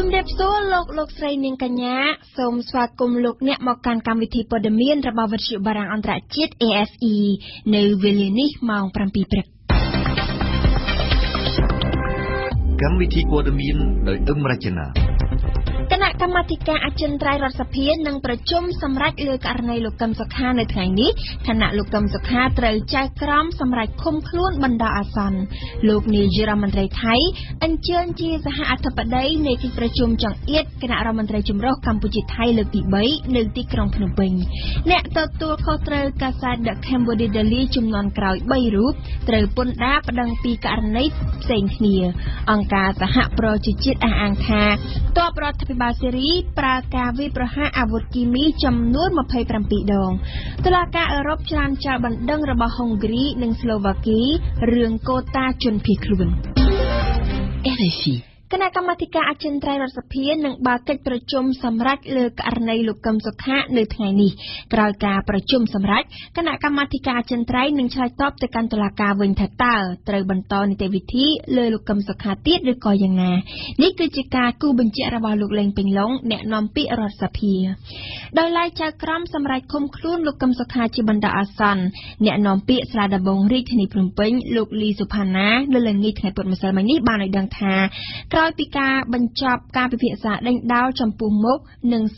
ជំរាបសួរលោកស្រីនាងកញ្ញាសូមស្វាគមន៍លោកអ្នកមកកាន់កម្មវិធីព័ត៌មានរបស់វិទ្យុបារាំងអន្តរជាតិ គណៈកម្មាធិការអចិន្ត្រៃយ៍រដ្ឋសភានិងប្រជុំសម្រាប់លើករណីលោកកឹមសុខានៅថ្ងៃនេះ បាសេរីប្រកាសវិប្រហាអាវុធគីមីចំនួន គណៈកម្មាធិការអចិន្ត្រៃយ៍រដ្ឋសភានឹងបើកិច្ចប្រជុំសម្រាប់លើករណីលោកកឹមសុខានៅថ្ងៃនេះក្រោយការប្រជុំសម្រាប់គណៈកម្មាធិការអចិន្ត្រៃយ៍នឹងឆ្លើយតបទៅកាន់តុលាការវិញថាតើត្រូវបន្តនីតិវិធីលើលោកកឹមសុខាទៀតឬក៏យ៉ាងណានេះគឺជាការគូបញ្ជាក់របស់លោកលេងពេញឡុងអ្នកនាំពាក្យរដ្ឋសភាដោយឡែកចៅក្រមសម្រាប់ឃុំខ្លួនលោកកឹមសុខាជាបណ្ដោះអាសន្នអ្នកនាំពាក្យស្រាដបងរាជធានីភ្នំពេញលោកលីសុផាណា និង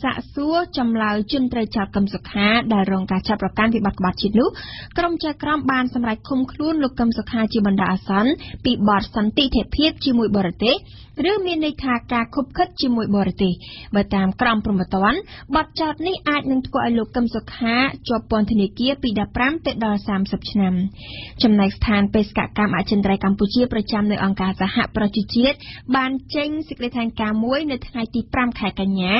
សាកសួរចំឡៅជនត្រីចាប់កឹមសុខាដែលរងការចាប់ប្រកាន់វិបត្តិក្បត់ជាតិនោះក្រុមចៅក្រមបានសម្រេចឃុំខ្លួនលោកកឹមសុខាជាបណ្ដោះអាសន្នពីបទសន្តិធិភាពជាមួយបរទេសឬមានន័យថាការខុបខិតជាមួយបរទេសបើតាមក្រមព្រហ្មទណ្ឌបទចោតនេះអាចនឹងធ្វើឲ្យលោកកឹមសុខាជាប់ពន្ធនាគារពី 15 ខែកញ្ញា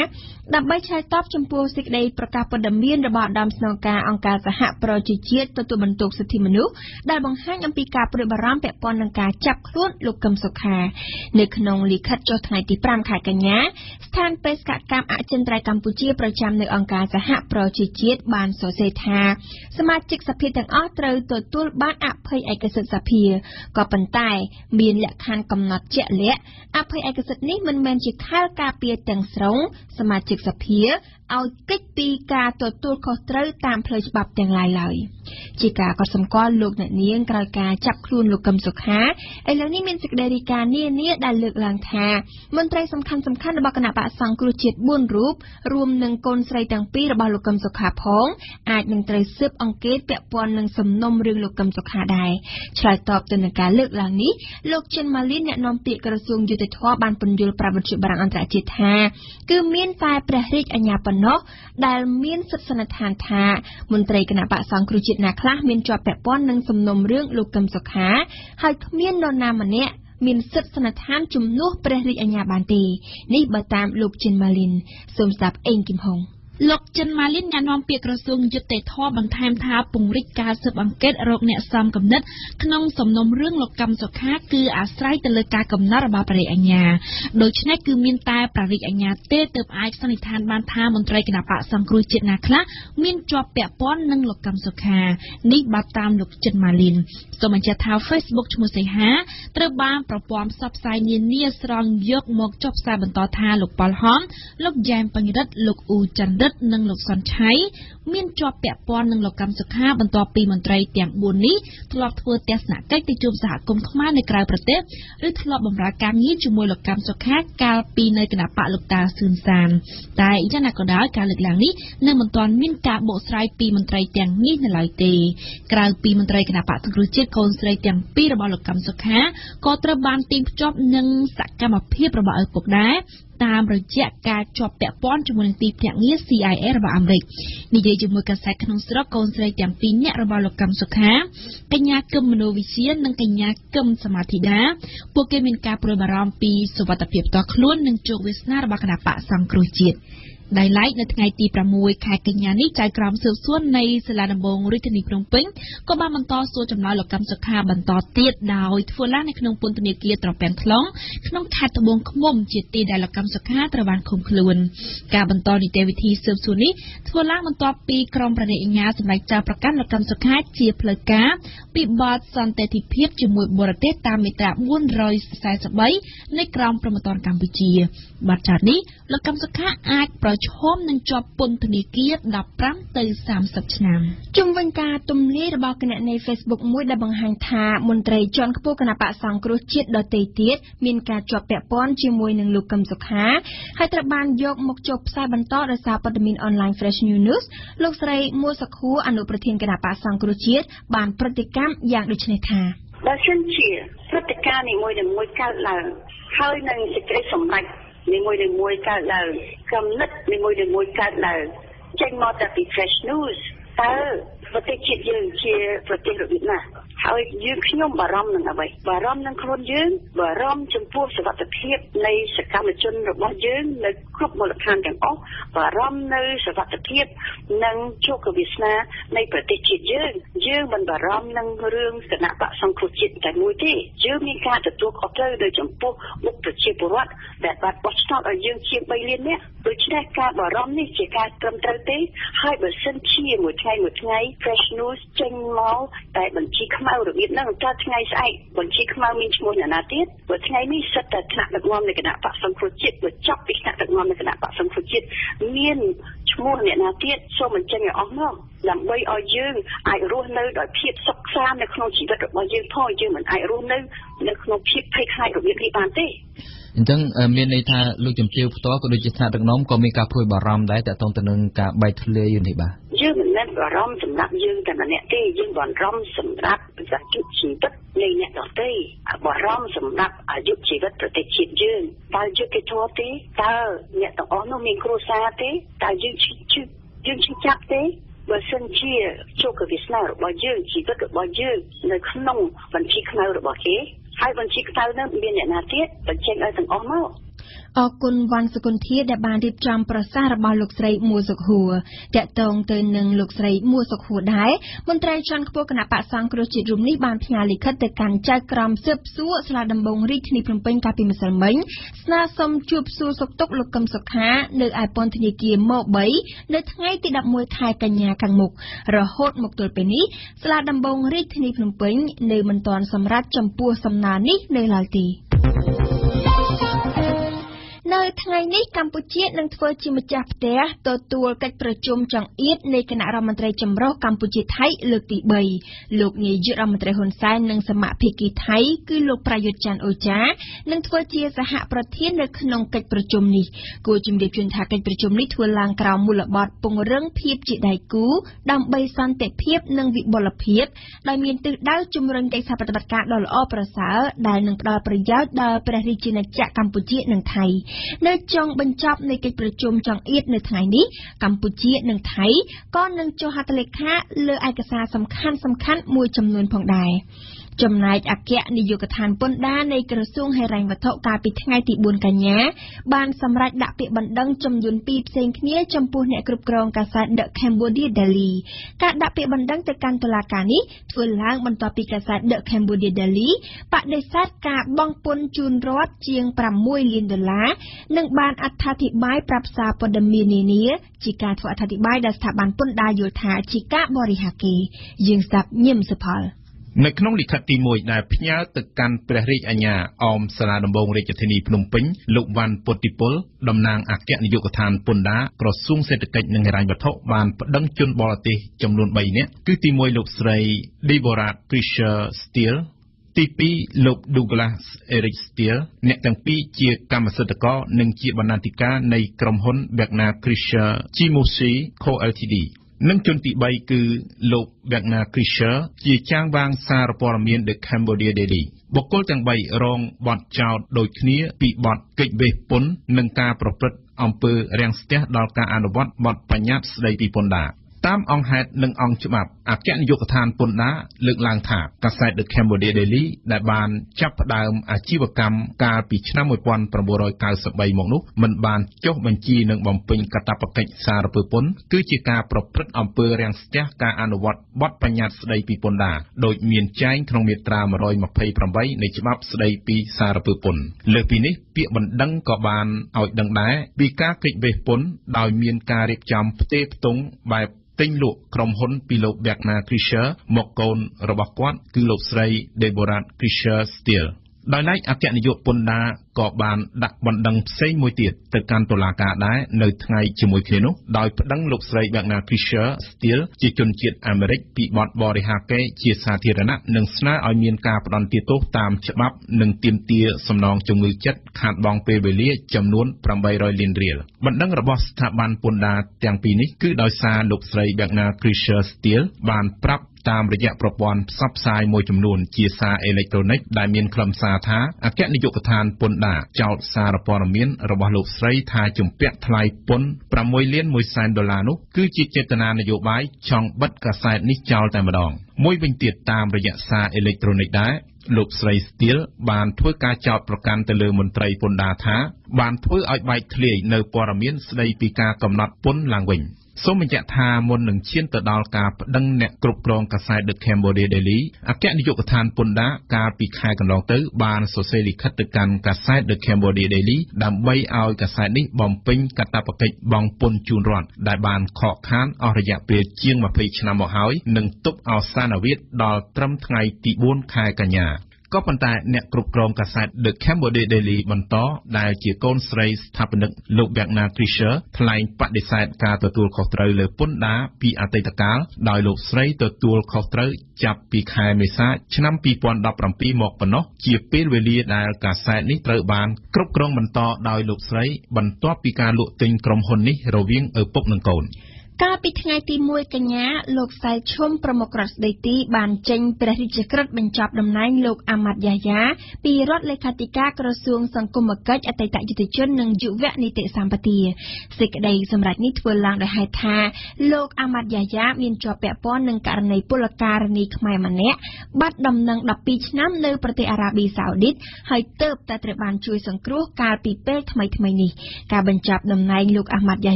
ដើម្បីឆ្លើយតបចំពោះសេចក្តីប្រកាសព័ត៌មានរបស់ ឲ្យកិច្ចពីការទទួលខុសត្រូវតាមផ្លូវច្បាប់ទាំងឡាយឡើយជាការកត់សម្គាល់លោកអ្នកនាងក្រោយការចាប់ខ្លួនលោកកឹមសុខាឥឡូវនេះមានសេកដេរីការនានាដែលលើកឡើងថាមន្ត្រីសំខាន់ៗរបស់គណៈបក្សសង្គ្រោះជាតិ ដែលមានសិទ្ធិសន្និដ្ឋានថាមន្ត្រីគណៈបក្សសង្គ្រោះជាតិណាខ្លះមានជាប់ពាក់ព័ន្ធនឹងសំណុំរឿងលោកកឹមសុខាហើយគ្មាននរណាម្នាក់ មានសិទ្ធិសន្និដ្ឋានជំនួសព្រះរាជអាជ្ញាបានទេនេះបើតាមលោកចិនម៉ាលីន លោកជំនាលីន និងលោកសុនឆៃមានជាប់ពាក់ព័ន្ធនឹងលោកកម្មសុខាបន្ទាប់ពីមន្ត្រីទាំង តាមរយៈការជាប់ពាក់ព័ន្ធជាមួយនឹងទីភ្នាក់ងារ CIA របស់អាមេរិកនិយាយជាមួយកាសែតក្នុងស្រុកកូនស្រីទាំងពីរនាក់របស់លោកកឹមសុខាកញ្ញាគឹមមនោវិជ្ជានិងកញ្ញាគឹមសមាធិដាពួកគេមានការព្រួយបារម្ភពីសុវត្ថិភាពផ្ទាល់ខ្លួននិងជោគវាសនារបស់គណៈបក្សសង្គ្រោះជាតិ ដែលលោកកឹមសុខាបានធ្វើឲ្យអាជ្ញាធរកម្ពុជា បានបង្ខំឲ្យលោកកឹមសុខាបញ្ឈប់ការធ្វើដំណើរទៅកាន់មណ្ឌលគិរីរំសាយនៅខេត្តកំពង់ស្ពឺដើម្បីស្វែងរកការងារនៅក្នុងតំបន់នោះ។ They like the Tangati Pramui Kakanyani, Chagram Silson, Nay, Salanabong, written in Plumping, Cobamantos, sort of Nile of Kamsakab and Totti, now it full and Knumpunti theatre of Pentlong, Knum Catabong Mum, Chitty, Dalla Kamsakatra, one conclusion. Cabantoni David He Silsuni, Tulam and Topi, Crompany in Yas, and like Chaprakan of Kamsakat, Chiplaka, Pibot, Santati Pip, Jimwood Borate, Tamita, Wound Royce, Size of Bay, Nick Ram Promotor Campuchia. But Charlie, Lokamsakat, Home and chop Puntaniki, the Pram, the Sam Subchnam. Jumvanka, Tumli, about Canadian Facebook, Mudabang Hanta, Montre, John Pokan about Sankruchit, Dotated, Minka Chop Pepon, Jim Wayne and Lukam Sukha, Hatraban Yok Mokchop Sabantor, the Sapatamin Online Fresh New News, Looks Ray Mosaku and Lupratin Kanapa Sankruchit, Ban Proticam, Yang Richneta. Lashanchir, Proticani, more than Moika Lang, how in the situation like. More than more cat loud, come not more than more cat loud. Check more that be fresh news. Oh, protect you, cheer, protect it now. How it you know Baram and away. Baram and Cronjun, Baram, Chimpos about the Pier, Nays, the Kamachin, the Bodjun, the group of the Canton, oh, Baram knows about the Pier, Nung, Chokovishna, may protect you, Jim and Baram, Nung rooms, the Napa, some crochet, and Moody. Jimmy got the talk of the Jumpo, look to Chipurat, that was not a young cheap millionaire, which that car Baram, she got from Thursday, Hyper sent cheer with time with night, fresh news, Chang Mall, that when she come out of it, no, that's nice. I when she come out means more than I did, but I mean, set that not the one that can have some crochet, but chop is not the one that can have some crochet. Mean more than I did, so much in your honor. Way or you, I rule no, I keep socks on the closet, but when you told you, and I rule no, there's no keep take high of your day. Then Minita looked in Pure Talk, which is not a nom comic up with Baram that Tontanunka by Tulay Uniba. You remember Rams and not you than a net day, you want Rams and rap that you cheap, but lay net of day. Rams and rap are you cheap, but they cheap June. By Juki Torti, Tao, net the Onomi Crusate, that you cheap, you chap day. But some cheer, choke of his now, by you, she took it by you, the clone when she come out of a cave. I want 6,000 million at it, but check out an honor. Okun once a contier that bandit jump or sarabal looks right moose of who that tongue turning looks right moose of who die. Montreal chunk poken up at Sankrochi Rumli Bampiali cut the can check rum soup suits, Ladambong rich nipping pink up in some mine, snap some tube suits of top look comes of car, the iponty gear mob bay, the tight it up with high canya can mook, or a hot mock to penny, Sladambong rich nipping pink, they went on some rat jump poor some nanny, they like. No tiny Campuchia and Fortune Chapter, Totu Catrachum Chang Eat, Nakan Aramatre Chamro, Campuchi Thai, look the bay. Look Niju Ramatre Hunsan, Nang Sama Piki Thai, Kulo Prayuchan Ocha, Nang Fortia is a hat protein, the Knong Catrachumni. Coaching the Jun Hacket Prachumni to a lang crown mulabot, Pongrung, Pip Chitaiku, Dump by Sante Pip, Nang the Bola Pip, Lamin took Dow Chumrun takes up at the cat doll opera sour, Dining Proper Yard, the Prehichin and Jack Campuchia and Thai. No chong ban chop naked prejum chong eat no tiny, Campuchia and Thai, gone and Johataleka, look like a some can, more chum noon pong die. Chum night a cat in the Yucatan Ponda, naked soon herring with top carpet, nighty boon canya, ban some right that pit bandung chum dun peep sank near champu necrup grown cassat the Cambodia Delhi. Cat that pit bandung the Cantolacani, to lang on topic cassat the Cambodia Delhi, but they sat cat bong pon chun rot, chiang pramoy in the la. Nung ban atati by prapsa for the millionaire, Chica to atati by the Staban Punda Yota, Chica Borihaki, Jing Stab Nimsapal. Naknoli Katimoi, Pia, the Kan Prehri Anya, Saladambong Recatini Plumping, Look One Potipol, Domnang Akat Yucatan Punda, Prosum set the Kate Nangarangato, Van Duncan Borati, Jamlun Bainet, Kutimoi looks Ray, Deborah Prisha Steele. TP Look Douglas Eric Steele, Netan P. Chia Kamasataka, Nunchi Banatica, Nay Cromhon, Bagna Krisha, Chimusi, Co LTD. Nunchunti Baiku, Look Bagna Krisha, Chia Changbang Sar Poramian, the Cambodia Daily. Bokoltang by Rong, Bot Child, Doiknir, Pete Bot, Kate Bepun, Nunka Prophet, Umper, Rangstia, Dalka, and Bot Banyats, Lady Ponda. Tam Ong had Lung Ong Chumap, Akan Yokatan Punda, Lung Lang Tap, Kasai the Cambodia Daily, that ban Chap Dam, Achivakam, Kar Pichnamuan, Praboro Kalsa by Mono, Man Ban, Chop Manchi, Nung Bumping, Katapaka Sarapun, Kuchika, Propret Umper and Stiaka and what Panyat Slay Pipunda, Doi Mean Chang, Tromitra, Roy Mapay Prambay, Nichimap Slay P Sarapun. Lepini, Piaman Dung Koban, Out Dung Dai, Bika Kik Bepun, Doi Mean Karik Jump, Tape Tung, by Tinh lụ Krom Hon Pilo Bagna Krisha, Mokon Robakwat, Kulop Sray, Deborah Krisha Steel. Đói lấy áp chạm dụng bồn đá có bàn đặt bọn đăng xây môi tiệt từ căn tổ lá cả đá nơi ngay chỉ môi kia nốt đòi đăng lục xây bằng là Christian Steel chỉ chuẩn chuyện Americ bị bọn bò để hạ cái chia xa thiệt nặng nâng sna ở miền cà bọn tiệt tốt tam chậm bắp nâng tiêm tia sầm nòng trong người chất hạt bóng pê bê lia chậm nuôn pram bay rồi liền riêng bọn đăng robot tháp bàn bồn đá tiếng pini cứ đòi xa lục xây bằng là Christian Steel bàn prap តាមរយៈប្រព័ន្ធផ្សព្វផ្សាយមួយចំនួនជាសារអេឡិចត្រូនិកដែលមានខ្លឹមសារថាអគ្គនាយកដ្ឋានពន្ធដារចោទសារព័ត៌មានរបស់លោកស្រីថាជំពាក់ថ្លៃពន្ធ 6 លាន 1 សែនដុល្លារនោះគឺជាចេតនានយោបាយចង់បិទកាសែតនេះចោលតែម្ដង លោកស្រីស្ទីលបានធ្វើការចោទប្រកាន់ទៅលើមន្ត្រីពន្ធដារថាបានធ្វើឲ្យបែកធ្លាយនៅព័ត៌មានស្ដីពីការកំណត់ពន្ធឡើងវិញ សូមបញ្ជាក់ថាមុននឹងឈានទៅដល់ការប្តឹងអ្នកគ្រប់គ្រងកាសែត ក៏ប៉ុន្តែអ្នកគ្រប់គ្រងកាសែត The Cambodia Daily បន្តដែលជាកូនស្រីស្ថាបនិកលោកវែកណាគ្រីសើថ្លែងបដិសេធការទទួលខុសត្រូវលើពន្ធដារពីអតីតកាលដោយលោកស្រីទទួលខុសត្រូវចាប់ពីខែមេសាឆ្នាំ 2018 មកប៉ុណ្ណោះជាពេលវេលាដែលកាសែតនេះត្រូវបានគ្រប់គ្រងបន្តដោយលោកស្រីបន្តពីការលក់ទិញក្រុមហ៊ុននេះរវាងឪពុកនិងកូន កាលពីថ្ងៃទី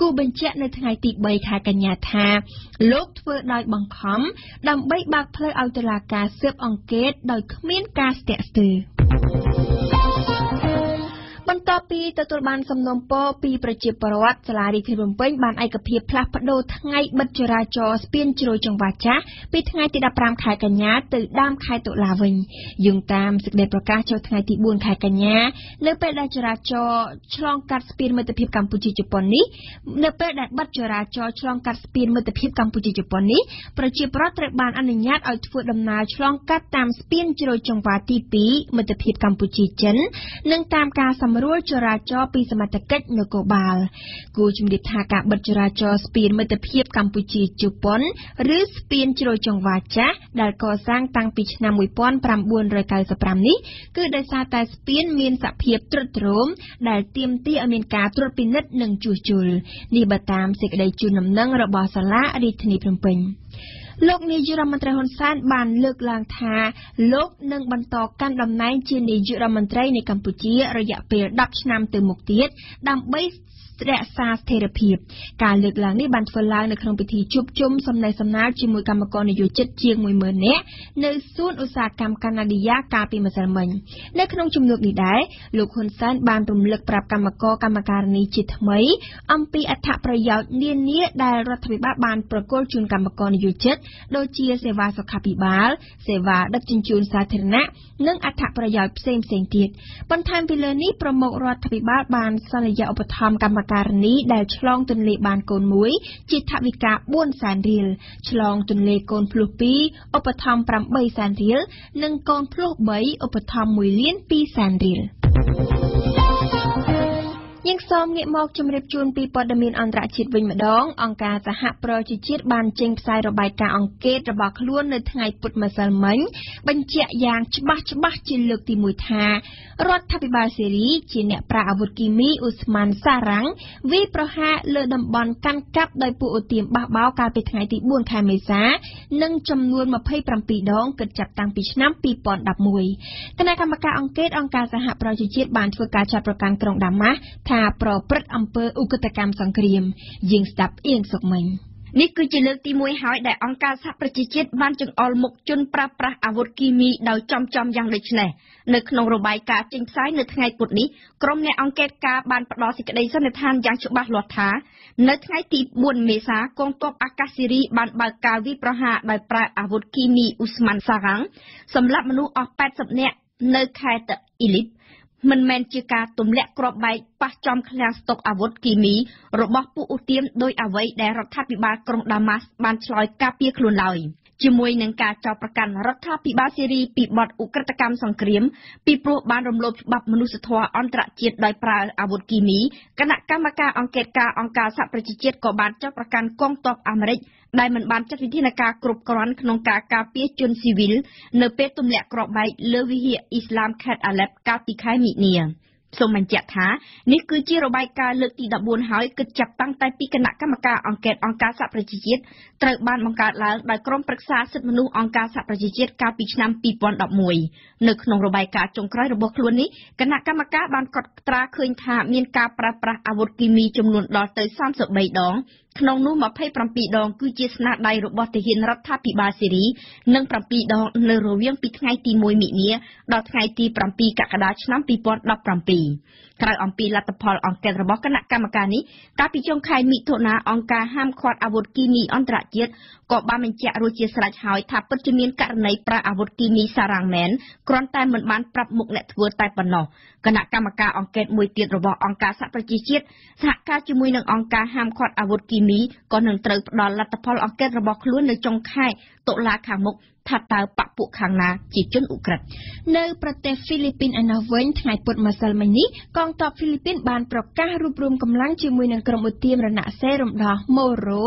គូបញ្ជាក់នៅថ្ងៃទី 3 ខែកញ្ញាថាលោកធ្វើដោយបង្ខំដើម្បីបើកផ្លូវឲ្យតុលាការស៊ើបអង្កេតដោយគ្មានការស្ទាក់ស្ទើរ បន្តពីទទួលបានសំណុំពរពីប្រជាពលរដ្ឋសាលារាជធានីភ្នំពេញបានឯកភាពផ្លាស់ប្តូរថ្ងៃបិទចរាចរណ៍ស្ពានជ្រោយចង្វាចាស់ពីថ្ងៃទី 15 ខែកញ្ញាទៅដើមខែតុលាវិញយោងតាមសេចក្តីប្រកាសចុះថ្ងៃទី 4 ខែកញ្ញានៅពេលដែលចរាចរណ៍ឆ្លងកាត់ស្ពានមិត្តភាពកម្ពុជាជប៉ុននេះ រួលចរាចរណ៍ពីសមាជិកនគរបាលគូជំរាបថាការបិទចរាចរណ៍ស្ពានមិត្តភាពកម្ពុជាជប៉ុនឬស្ពានជ្រោយចង្វាចាស់ដែលកសាងតាំងពីឆ្នាំ លោកនាយករដ្ឋមន្ត្រីហ៊ុនសែនបានលើកឡើងថាលោកនឹងបន្តកាន់តំណែងជានាយករដ្ឋមន្ត្រីនៃកម្ពុជារយៈពេល 10 ឆ្នាំទៅមុខទៀត ដើម្បី រក្សាស្ថិរភាពការលើកឡើងនេះបានធ្វើឡើងនៅក្នុងពិធីជួបជុំ ការនីដែលឆ្លងទន្លេបានកូន1 ជាថវិកា 4 សែនរៀល ឆ្លងទន្លេកូនភ្លោះ 2 ឧបត្ថម្ភ 8 សែនរៀល និងកូនភ្លោះ 3 ឧបត្ថម្ភ 1 លាន 2 សែនរៀល Yang som get mock to rip chun people the mean on ratchet wing dong, on gas a hat project ban chink side or by car on gate about loon that I put muscle money, but yet yang chbach bach look the with her. Rot happy basiri, chin at pra would give me Usman Sarang, we proha lodum bon can cap the put team back bow carpet nighty boon camisa, nung chum wood my paper and pee dong, good chap tang pitch numpy pond up mui. Can I come back on gate on gas a hat project ban for catch up a can crong dama? ថាប្រព្រឹត្តអំពើឧក្រិដ្ឋកម្មសង្គ្រាម มันแม่นជាការទម្លាក់គ្រាប់បែកប៉ះចំឃ្លាំងស្តុកអាវុធគីមីរបស់ពួកឧទាមដោយអ្វីដែលរដ្ឋាភិបាលក្រុងដាម៉ាស់បានឆ្លើយការពារខ្លួនឡើយ ជាមួយនឹងការចោទប្រកាន់រដ្ឋាភិបាលសេរីពីបទឧក្រិដ្ឋកម្មសង្គ្រាម សូមបញ្ជាក់ថានេះគឺជារបាយការណ៍លើកទី ក្នុងនោះមក ក៏នឹងត្រូវផ្ដល់លទ្ធផលអង្គិតរបស់ខ្លួននៅចុងខែតុលាខាងមុខ ថាតើបពុកខាងណាជាជនអ៊ុក្រែននៅប្រទេសហ្វីលីពីនអាណាវិញថ្ងៃពុធម្សិលមិញនេះកងទ័ពហ្វីលីពីនបានប្រកាសរួបរวมកម្លាំងជាមួយនឹងក្រុមឧទាមរណសេរំដោះម៉ូរ៉ូ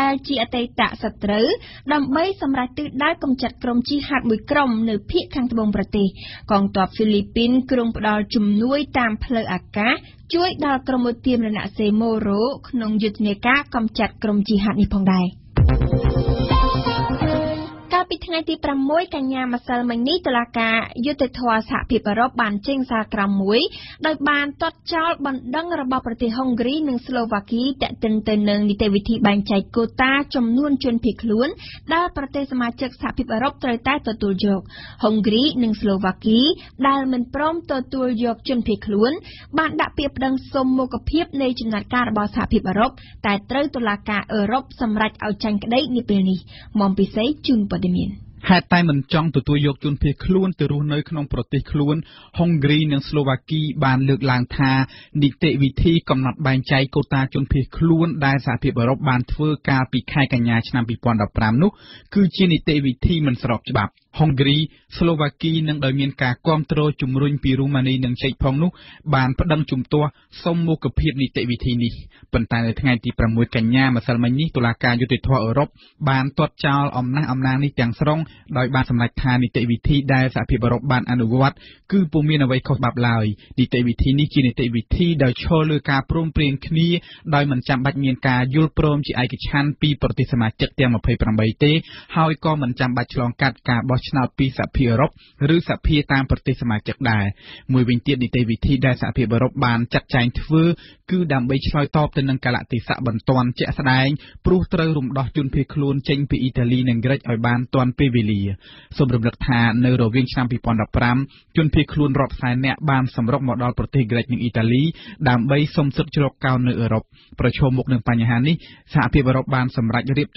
ដែលជាអតីតសត្រូវដើម្បីសម្រេចទិសដៅកម្ចាត់ក្រុមជីហាត់មួយក្រុមនៅភូមិខាងត្បូងប្រទេសកងទ័ពហ្វីលីពីនក្រុងផ្ដាល់ជំនួយតាមផ្លូវអាកាសជួយដល់ក្រុមឧទាមរណសេរម៉ូរ៉ូក្នុងយុទ្ធនាការ កម្ចាត់ក្រុមជីហាត់នេះផងដែរ មំពិសេសជូនព័ត៌មាន ហេតុតែមិនចង់ទទួលយកជនភៀសខ្លួនទៅរស់នៅក្នុងប្រទេសខ្លួន Hungary, Slovakia នឹងដោយមានការគាំទ្រជំរុញពីរូម៉ានីនិង ឆ្នោតពីសហភាពអឺរ៉ុបឬសហភាពតាមប្រទេសសមាជិកដែរមួយវិញទៀតនីតិវិធីដែលសហភាពអឺរ៉ុបបានចាត់ចែងធ្វើគឺដើម្បីឆ្លើយតបទៅនឹងកាលៈទេសៈបន្ទាន់ជាក់ស្ដែងព្រោះត្រូវរំដោះជនភៀសខ្លួនចេញពីអ៊ីតាលីនិងក្រិចឲ្យបានទាន់ពេលវេលា សម្រាប់រដ្ឋាភិបាលសម្រាប់រៀបច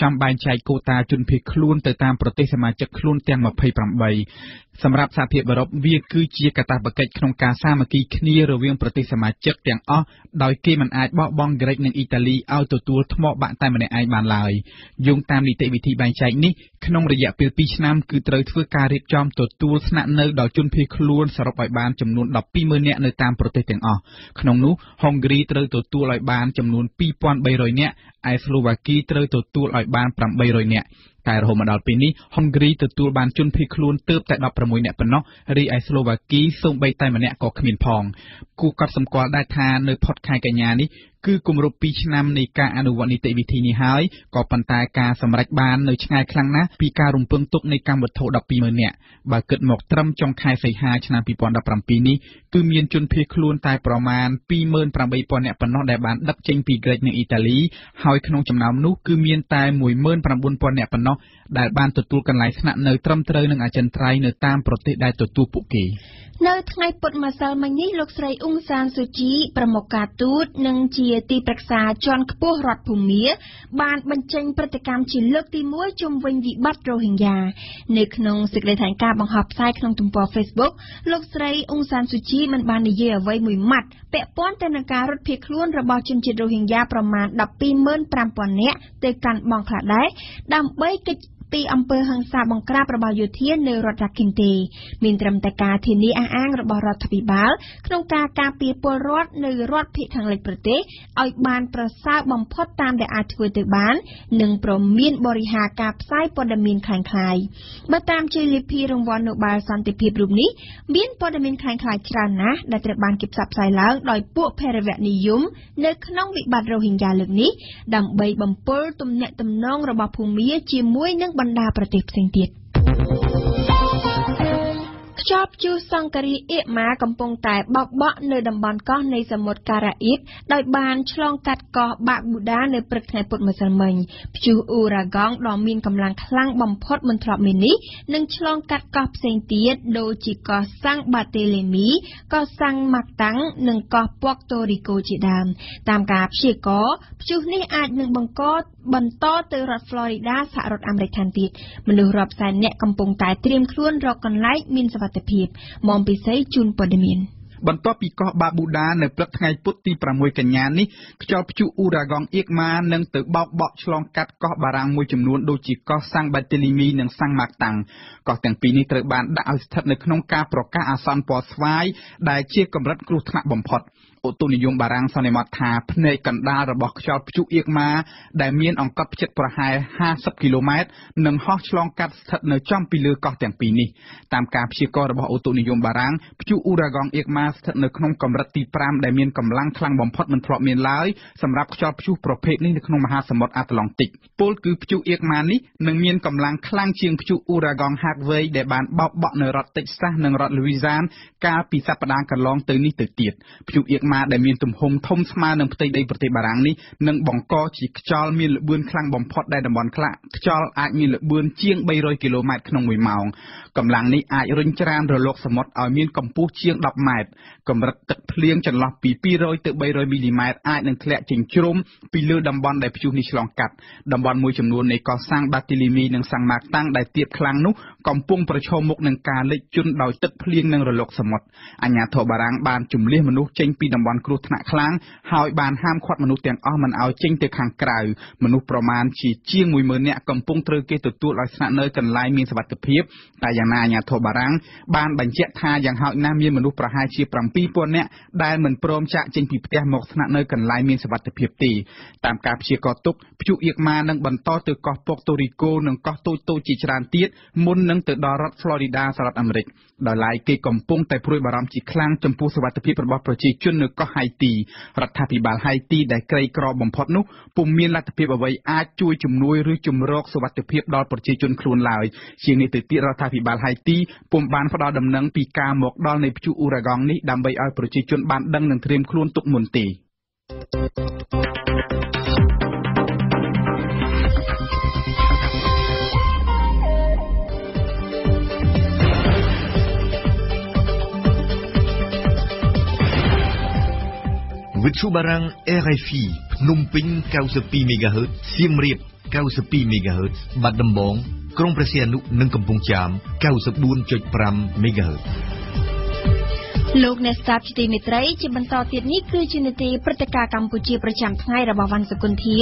ំបែងចែកកូតាជនភៀសខ្លួនទៅតាមប្រទេសសមាជិកខ្លួនទាំង 28 Samrap Sapir Barop, we Kuchi Katabaket Knonka Samaki, Knir, Wim Protesama, Chirk and Ah, Daukim and I bought Bong Great in Italy, out of tour, more bad time and I man lie. Young family Taviti by Chiny, Knongria Pilpichnam, Kutra, Fukarip Jump to Tool, Snap No, Dajun Piklun, Sarop by Ban, Chamnoon, Pimunia, and the Tam Protecting Ah. Knonu, Hungary, Troll to Tool like Ban, Chamnoon, Pipon Bayronia, I Slovaki, Troll to Tool like Ban from Bayronia. Pini, Hungary to Turban Jun Picloon, Turp that not promoting Nepano, Re Slovaki, so by time and Eco Kimin Pong. Cook up some call that hand, no pot Kayani, Kukumro Pitch Nam Nika and Wanita Vitini High, Copantaka, some rack ban, no China Klangna, Picarum Puntuk Nikam with Toda Pimonia, Bucket Mok Trum Chong Kai say Hatch Napiponda Prampini, Tumian Jun Picloon type Roman, Pimon Prambipon Nepano, that band up Chang P Great in Italy, How Knochem Namnu, Kumian time, we moon Prambun Ponepano. That band to Tulkan like snap no trump training a gentrine, a time protect that to Tupuki. No type put myself my knee looks like San Suchi, Pramokatu, Nung Chieti Praxa, John Kapo Rotpumir, Band Manchang Pratakam Chi looked the more chum when the butt Rohingya. Nick Nung Secret and Cap on Hop Cyclone to Facebook, looks like San Suchi, and Band a year away with Mat, Pet Pont and a carrot pick loan, Rabachin Chidrohingya, Praman, the Pimon Pramponet, the Tan Bonkladai, Dumbay. ទីអំពើហង្សាបង្ក្រាបរបស់យោធានៅរដ្ឋាគីនទេមានត្រឹមតែការធានាអះអាងរបស់រដ្ឋាភិបាលក្នុងការការពាពលរដ្ឋនៅរដ្ឋភាគខាងលិចប្រទេសឲ្យបានប្រសើរបំផុតតាមដែលអាចធ្វើទៅបាននិងប្រមានបរិហាកាផ្សាយព័ត៌មានខ្លាំងៗ បណ្ដាប្រទេសផ្សេងទៀត ខ្យល់ព្យុះសង្ការីអេម៉ាកំពុងតែបោកបក់នៅតំបន់កោះនៃសមុទ្រការ៉ាអ៊ីបដោយបានឆ្លងកាត់កោះបាក់បូដានៅព្រឹកថ្ងៃពុទ្ធមួយសិលមិញព្យុះអ៊ូរ៉ាហ្គងដ៏មានកម្លាំងខ្លាំងបំផុតមិនធ្លាប់មាននេះនឹងឆ្លងកាត់កោះផ្សេងទៀតដូចជាកោះសាំងបាតេលេមីកោះសាំងម៉ាក់តាំងនិងកោះពកតូរីកូជាដើមតាមការព្យាករណ៍ព្យុះនេះអាចនឹងបង្ក បន្តទៅរដ្ឋហ្វ្លរីដាសហរដ្ឋអាមេរិកទៀតមនុស្សរាប់សែនអ្នកកំពុងតែត្រៀមខ្លួនរកកន្លែងមានសុវត្ថិភាព បន្ទាប់ពីកោះបាបូដានៅព្រឹកថ្ងៃពុធទី ឧតុនិយមបារាំងសន្និមត់ថាភ្នែកកណ្ដាលរបស់ខ្យល់ព្យុះអៀកម៉ាដែលមានអង្កត់ផ្ចិតប្រហែល ដែលមានទំហំធំស្មើនឹងផ្ទៃដីប្រទេសបារាំងនេះនឹងបង្កជាខ្យល់មានល្បឿនខ្លាំងបំផុតដែលតំបន់ខ្លាក់ខ្យល់អាចមានល្បឿនជាង 300 គីឡូម៉ែត្រក្នុងមួយម៉ោងកម្លាំងនេះអាចរុញច្រានរលកសមុទ្រឲ្យមានកម្ពស់ជាង 10 ម៉ែត្រកម្រិតទឹកភ្លៀងចន្លោះពី 200 ទៅ 300 មីលីម៉ែត្រ អាចនឹងធ្លាក់ជាជ្រុំពីលើតំបន់ដែលព្យុះនេះឆ្លងកាត់តំបន់មួយចំនួននៃកោះសាំងបាទីលីមីនិងសាំងម៉ាក់តាំងដែលទាបខ្លាំងនោះកំពុងប្រឈមមុខនឹងការលិចជន់ដោយទឹកភ្លៀងនិងរលកសមុទ្រអាជ្ញាធរបារាំងបានជំលះមនុស្សចេញពី តំបន់គ្រោះថ្នាក់ខ្លាំងហើយបានហាមឃាត់មនុស្សទាំងអស់មិនឲ្យចេញទៅខាងក្រៅមនុស្សប្រមាណជាជាង 10000 នាក់កំពុងត្រូវគេទទួលឲ្យស្នាក់នៅកន្លែងមានសុវត្ថិភាពតែយ៉ាងណាអាជ្ញាធរបារាំងបានបញ្ជាក់ថាយ៉ាងហោចណាស់មានមនុស្សប្រហែលជា 7000 នាក់ដែលមិនព្រមចាក់ចេញពីផ្ទះមកស្នាក់នៅកន្លែងមានសុវត្ថិភាពទេតាមការព្យាករណ៍ទុកព្យុះអៀកម៉ានឹងបន្តទៅកោះពកតូរីកូនិងកោះតូចៗជាច្រើនទៀតមុននឹងទៅដល់រដ្ឋ Florida សហរដ្ឋអាមេរិក ដោយឡែកគេកំពុងតែព្រួយបារម្ភជាខ្លាំងចំពោះសុវត្ថិភាពរបស់ប្រជាជននៅកោះហៃទីរដ្ឋាភិបាលហៃទីដែលក្រីក្របំផុតនោះពុំមានលទ្ធភាពអ្វីអាចជួយជំនួយឬជំរកសុវត្ថិភាពដល់ប្រជាជនខ្លួនឡើយជាងនេះទៅទៀតរដ្ឋាភិបាលហៃទីពុំបានផ្ដល់ដំណឹងពីការមកដល់នៃព្យុះអ៊ូរ៉ាហ្គងនេះដើម្បីឲ្យប្រជាជនបានដឹងនិងត្រៀមខ្លួនទុកមុនទេ វិទ្យុបារាំង RFI ភ្នំពេញ 92 MHz សៀមរាប 92 MHz បាត់ដំបង លោកអ្នកស្ដាប់ជាទីមេត្រីជាបន្តទៀតនេះគឺជានាទីព្រឹត្តិការណ៍កម្ពុជាប្រចាំថ្ងៃរបស់វណ្ណសុគន្ធៀ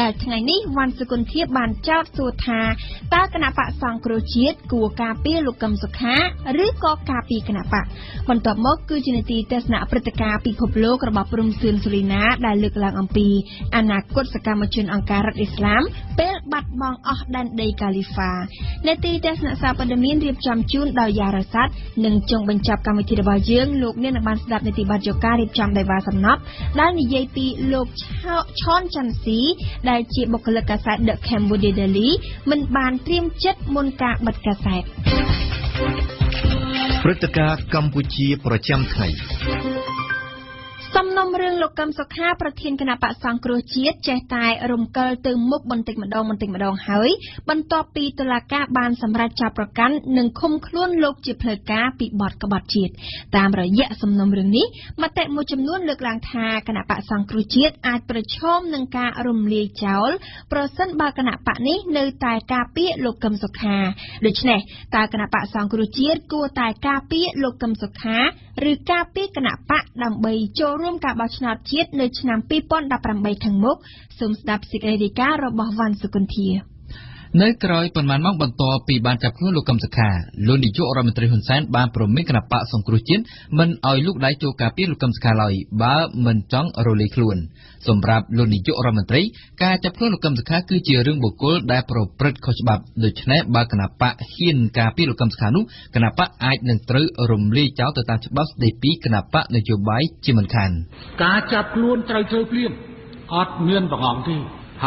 ដែលថ្ងៃនេះវណ្ណសុគន្ធៀបានចោទសួរថាតើគណៈបក្សសង្គ្រោះជាតិគួរការពារលោកកឹមសុខាឬក៏ការពារកណ្ដាប់ លោកអ្នកបានស្ដាប់នីតិបទយការៀបចំដោយវ៉ាសំណប់ដែលនិយាយពីលោកឆោនចាន់ស៊ីដែលជាបុគ្គលិកកាសែត The Cambodia Daily មិនបានត្រៀមចិត្តមុនការបិទកាសែតព្រឹត្តិការណ៍កម្ពុជាប្រចាំថ្ងៃ សំណុំរឿងលោកកឹមសុខាប្រធានគណៈបក្សសង្គ្រោះជាតិចេះតែរំកិលទៅមុខបន្តិចម្ដងបន្តិចម្ដងហើយបន្តពីតុលាការបានសម្រេចចោទប្រកាន់និងឃុំខ្លួនលោកជាផ្លូវការពីបទក្បត់ជាតិតាមរយៈសំណុំរឿងនេះមតិមជ្ឈមនួនលើកឡើងថាគណៈបក្សសង្គ្រោះជាតិអាចប្រឈមនឹងការរំលាយចោលប្រសិនបើគណៈបក្សនេះនៅតែការពារលោកកឹមសុខាដូច្នេះតើគណៈបក្សសង្គ្រោះជាតិគួរតែការពារលោកកឹមសុខាឬការពារគណៈបក្សដើម្បីចូលរួមការបោះឆ្នោតជាតិនៅឆ្នាំ 2019 នៅក្រោយប៉ុន្មានម៉ោងបន្តពីបានចាប់ខ្លួនលោកកឹមសុខា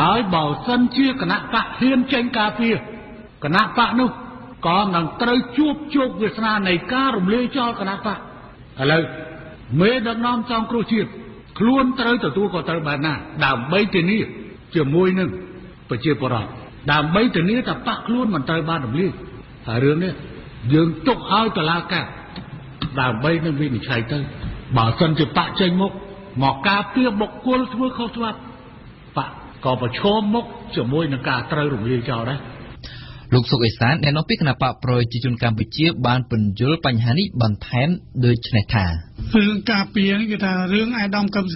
ហើយបើសិនជាគណៈបកហ៊ានចេញការពារគណៈបកនោះក៏នឹងត្រូវជួបជោគវាសនានៃការរំលាយចោលគណៈបកឥឡូw ក៏ប្រឈមមុខជាមួយនឹងការត្រូវរំលាយចោលដែរលោកសុកអេសានអ្នកនោះពីគណៈបកប្រយុទ្ធជនកម្ពុជាបានបញ្យល់បញ្ហានេះបន្ថែមដូចនេះថាគឺការពីគឺថារឿងឯកឧត្តម អា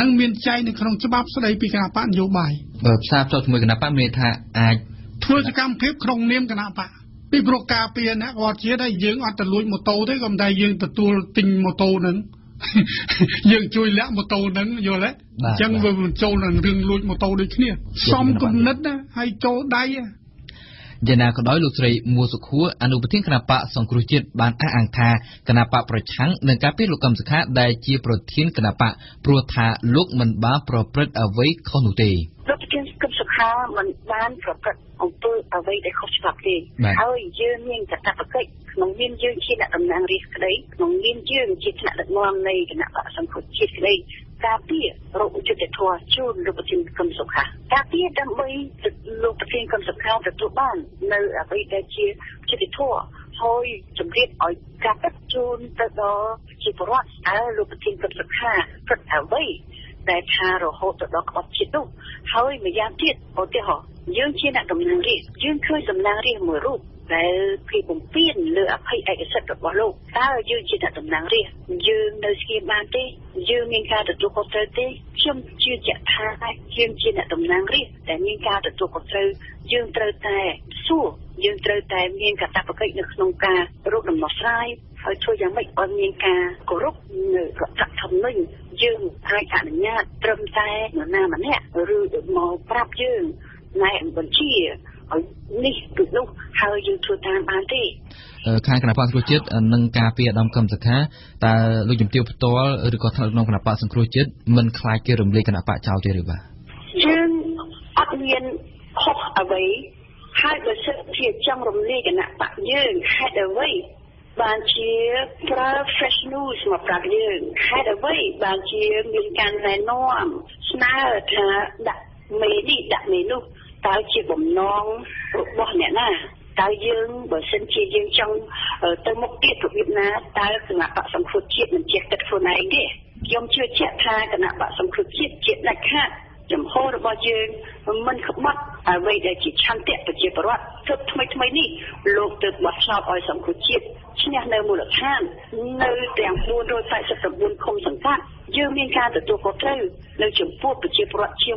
នឹងមានចៃនៅក្នុងច្បាប់ស្ដីពីគណៈបកនយោបាយបើផ្សារផ្ទាល់ជាមួយគណៈបកមេថាអាចធ្វើសកម្មភាពក្នុងនាមគណៈបកពីប្រកាសពីអ្នកគាត់ជាដែលយើងអត់ទៅលួចម៉ូតូទេក៏មិនដែលយើងទទួលទិញម៉ូតូនឹងយើងជួយលាក់ម៉ូតូនឹងយល់ទេអញ្ចឹងវាមិនចូលនឹងរឿងលួចម៉ូតូដូចគ្នា យេណាក៏ដោយលោកស្រីមួសុខួរអនុប្រធានគណៈបកសង្គ្រោះជាតិបានអះអាងថាគណៈបកប្រឆាំងនឹងការពីលោកកឹមសុខាដែលជាប្រធានគណៈបកព្រោះថាលោកមិនបានប្រព្រឹត្តអ្វីខុសនោះទេ ការពីដើម្បីលោកប្រធានគំសុខាប្រទោះបាននៅអ្វីដែលជាយុតិធធម៌ហើយជំរាបឲ្យកាត់ជូនទៅដល់ជាប្រវត្តិដែលលោកប្រធានគំសុខាព្រឹត្តអ្វីដែលថារហូតដល់អត់ជាតិនោះហើយម្យ៉ាងទៀតឧទាហរណ៍យើងជាអ្នកតំណាងរាស្ត្រយើងឃើញតំណាងរាស្ត្រមួយរូប ដែលពីបំពេញលើអភ័យឯកសិទ្ធិរបស់លោកតើយើងជាអ្នកតំណាងរាស្ត្រយើងនៅស្គីបានទេយើងមានការទទួលខុសត្រូវទេខ្ញុំជាអ្នកថាយើងជាអ្នកតំណាងរាស្ត្រតែមានការទទួលខុសត្រូវយើងត្រូវតែសួរយើងត្រូវតែមានកាតាបកិច្ចនៅក្នុងការរំលំអស្រ័យហើយធ្វើយ៉ាងម៉េចឲ្យមានការគោរពនៅរដ្ឋធម្មនឹងយើងអាចអនុញ្ញាតត្រឹមតែនរណាម្នាក់ឬមកប្រាប់យើងតែអំបញ្ជា ខាងគណៈបក្សសង្គ្រោះជាតិនិងខ្លាចគេរំលែកគណៈបក្សចោលទេឬបាទយើងអត់មានខុសអ្វីហើយបើសិនជាចង់រំលែកគណៈបក្សយើងហេតុអ្វីបានជាប្រើ fresh news មកប្រាប់យើងហេតុអ្វីបានជាមានការណែនាំស្នើថាដាក់ យើងមានការទទួលខុសត្រូវនៅចំពោះប្រជាពលរដ្ឋជាង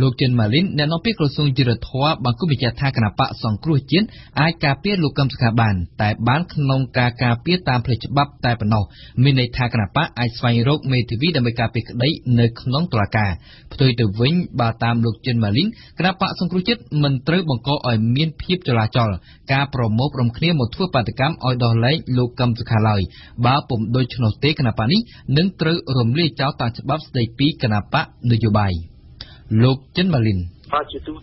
Logan Malin, Nanopicroson Giratoa, Bakubica Takanapa, Son Cruisin, I Capia Lucam Scaban, Type Bank, Nonka Capia, Tamplich Bab, Type No, Mine Takanapa, I Swine Rope, made to be the Macapic Lake, Nerk Nontraka, Potato Wing, Batam Logan Malin, Grapa Son Cruisin, Montre Bonco, or Mean Pip to Lachol, Capro Mo from Clear Motu Patacam, or Dolay, Lucam to Kalai, Bapum Deutsch no take and a panny, Nentro Romley Chow Touch Babs, they peak and a pat, the Dubai. Look, Jen Malin. I wait like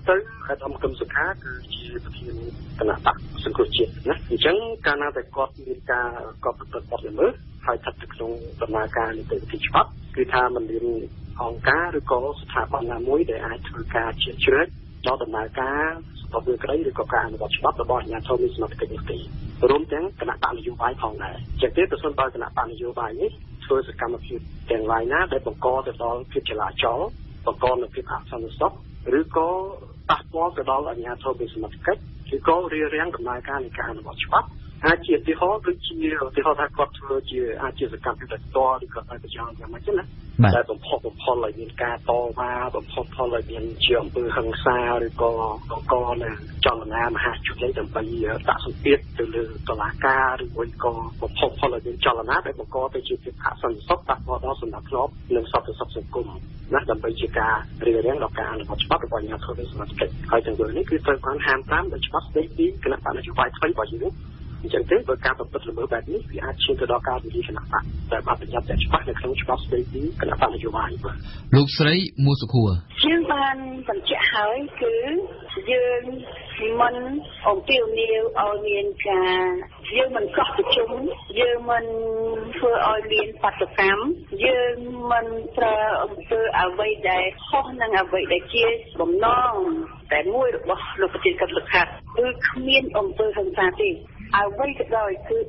good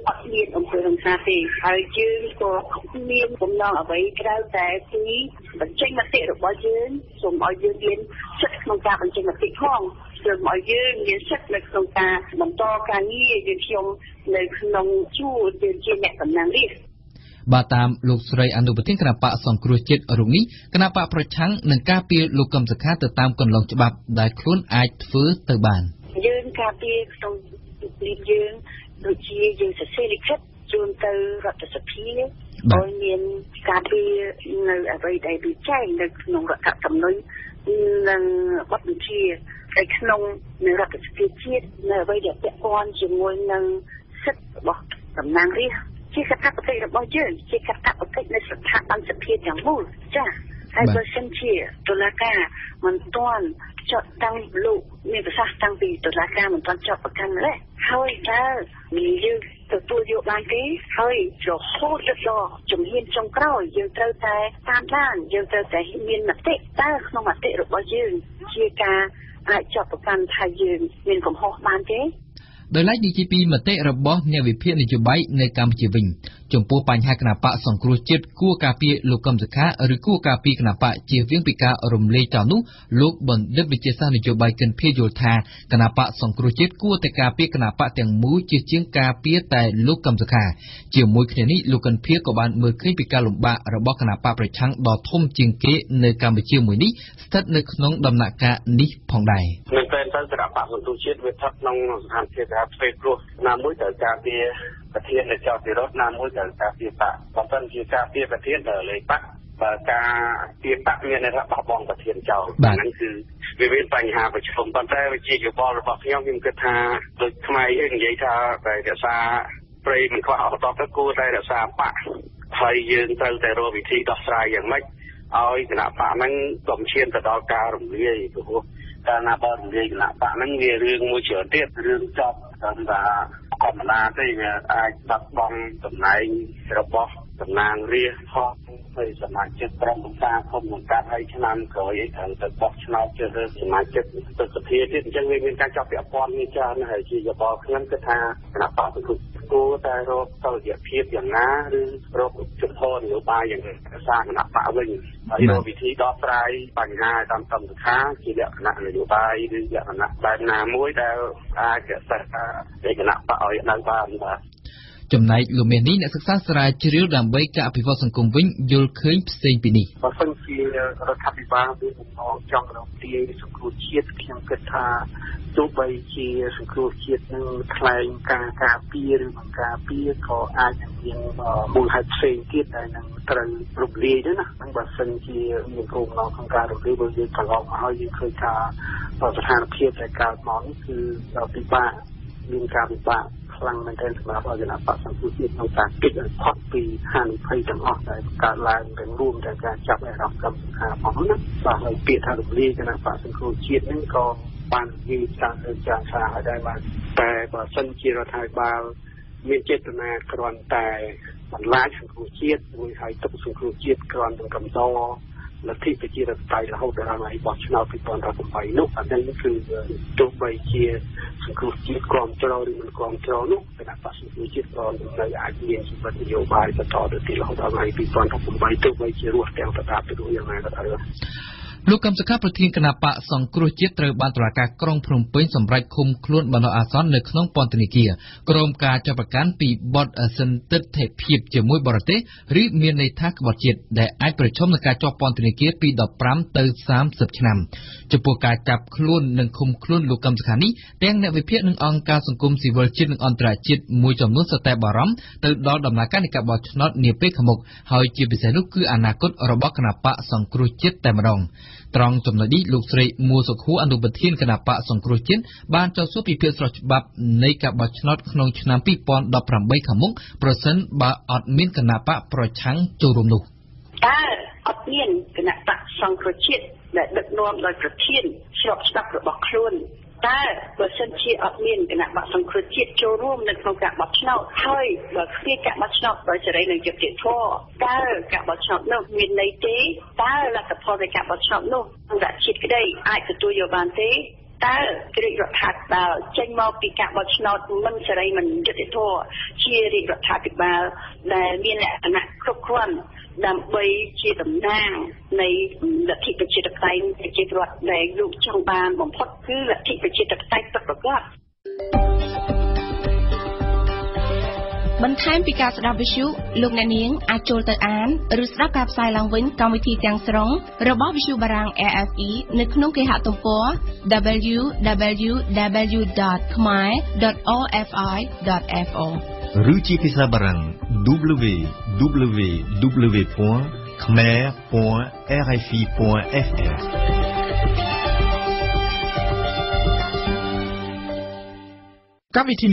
upbeat on Purim Happy. I do for me from now away, get out there, see, but change a bit of my own, so my union, such no gap and change a big home. So my union, such like no gap, no dog and years, young, like no two, the genetic and then live. Batam looks right and overthink about some crochet or me, canapa prochang, Nankapi, Lukam the cat, the town can launch about the clone at first the ban. Young Kapi, June, the June Sicily trip, June third, got to appear. Only Gabriel, a very day be chained, no got some noise. What we cheer, like snow, no rocket speed, no way that one, Jim Wing, sit, walk, from Nangri. She's a capital of my June, she's a capital fitness of tap and appeared and moved. Yeah, I was sent here to Laga, Monton. Chop down blue, never sat down be to like I'm and chop a camera. How it does, you to do your monkey, how it your whole door, Jim Hin Chong Crow, you throw tie, Tan Tan, you throw the Himian mistake, that's no mistake of what you, Chica, I chop a can tie you, mean from Hawk Monkey. The light DGP Mate Rabot never appeared in Dubai, Nakam Chiving. Jumpo Pan Hakanapa, some cruise ship, Kukapi, Lukam the car, Rikukapi Kanapa, Chiving Pika, Rumle Tanu, Luk Bon, the British San Jobai can pay your tie, Kanapa, some cruise ship, Kutakapi Kanapa, and Mu, Chichinka, Pietai, Lukam the car. Jimukini, Lukan Pirkoban, Murkipika Lumba, Rabokanapa, Chang, Dot Home Chinke, Nakam Chimuni, Stat Naknong Damnaka, Ni Pongdai. Facebook, Namu, the Gabia, the Tian, the Chapiro, Namu, the Gabipa, Potan, the Gabia, the Tian, the Lepa, the Papian, and Rapabong, the Tian Chow. We will find half a chum, but I will take your ball of young Guitar, the Khmer Yata, the Sa, Brave and Cloud, Doctor Good, the Sa Pak, Hyun, the Roby T, the Sai, and Mike, I can apartment, Tom Chin, the Dog Car, and Lee, ចំណែកគឺមាននេះអ្នកសិក្សាស្រាវជ្រាវដើម្បីកាអភិវឌ្ឍសង្គមវិញយល់ឃើញផ្សេងពីនេះ พลังในการสมาคม លោកកម្មសខាប្រធានគណៈបកសង្គ្រោះជាតិត្រូវបានតុលាការក្រុងភ្នំពេញសម្រេចឃុំខ្លួនបណ្ដោះអាសន្ននៅក្នុងពន្ធនាគារក្រមការចាប់ប្រកាន់ពីបទអសន្តិទិដ្ឋភាពជាមួយបរទេស រាងអ្នកវិភាគនឹងអង្គការសង្គមស៊ីវិលជាតិនិងអន្តរជាតិមួយចំនួន តែបើសិនជាអត់មានគណៈបកសង្គ្រោះជាតិដែលដឹកនាំដោយប្រធានជាប់ស្ដាប់របស់ខ្លួន តែក្រេករដ្ឋាភិបាលដែលមានលក្ខណៈគ្រប់គ្រាន់ដើម្បីជាតំណាងនៃលទ្ធិប្រជាធិបតេយ្យប្រជាពលរដ្ឋដែលលោកចង់បានបំផុតគឺលទ្ធិប្រជាធិបតេយ្យទឹកប្រកប www.kmai.orfi.th ឬជាភាសាបារាំង www.khmer.rfi.fr កម្មវិធី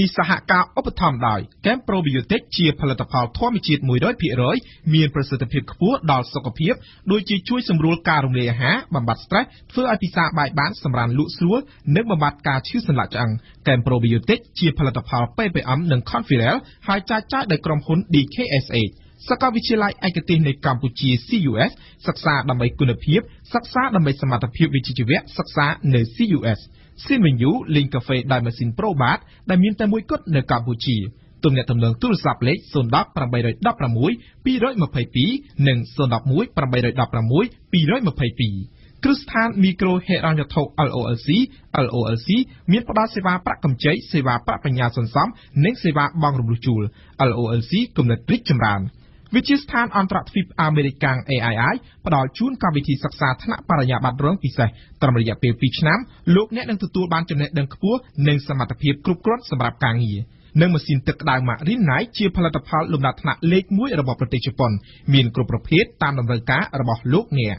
នេះសហការឧបត្ថម្ភដោយ Camp Probiotic ជាផលិតផល ធម្មជាតិ 100% មានប្រសិទ្ធភាពខ្ពស់ដល់សុខភាព ដូចជាជួយសម្រួលការរំលាយអាហារ បំបាត់ stress ធ្វើឲ្យពិសាបាយបានសម្រានលក់ស្រួល និងបំបាត់ការឈឺសន្លាក់ឆ្អឹង Camp Probiotic ជាផលិតផល PPM និង Conferel ហើយចែកចាយដោយក្រុមហ៊ុន DKSH សាកលវិទ្យាល័យឯកទេសនៃកម្ពុជា CUS សិក្សាដើម្បីគុណភាព សិក្សាដើម្បីសមត្ថភាពវិជ្ជាជីវៈ សិក្សានៅ CUS Sinvenue Link Cafe ដែលម៉ាស៊ីន Probat ដែលមានតែមួយគត់នៅកម្ពុជាទំនាក់ទំនងទូរស័ព្ទលេខ 010 816 222 និង 011 816 222 គ្រឹះស្ថាន មីក្រូ ហិរញ្ញវត្ថុ LOLC LOLC មានផ្តល់សេវាប្រាក់កម្ចីសេវាប្រាក់បញ្ញើសន្សំ និងសេវាបង់រំលោះជួល LOLC គំនិតរីកចម្រើន វិទ្យាស្ថានអន្តរជាតិអាមេរិកាំង AII ផ្តល់ជូនកម្មវិធីសិក្សាថ្នាក់បរិញ្ញាបត្ររងពិសេសត្រឹមរយៈពេល 2 ឆ្នាំ លោកអ្នកនឹងទទួលបានចំណេះដឹងខ្ពស់និងសមត្ថភាពគ្រប់គ្រាន់សម្រាប់ការងារ និងម៉ាស៊ីនទឹកក្តៅ Marine ជាផលិតផលលំដាប់ថ្នាក់លេខ 1 របស់ប្រទេសជប៉ុន មានគ្រប់ប្រភេទតាមតម្រូវការរបស់លោកអ្នក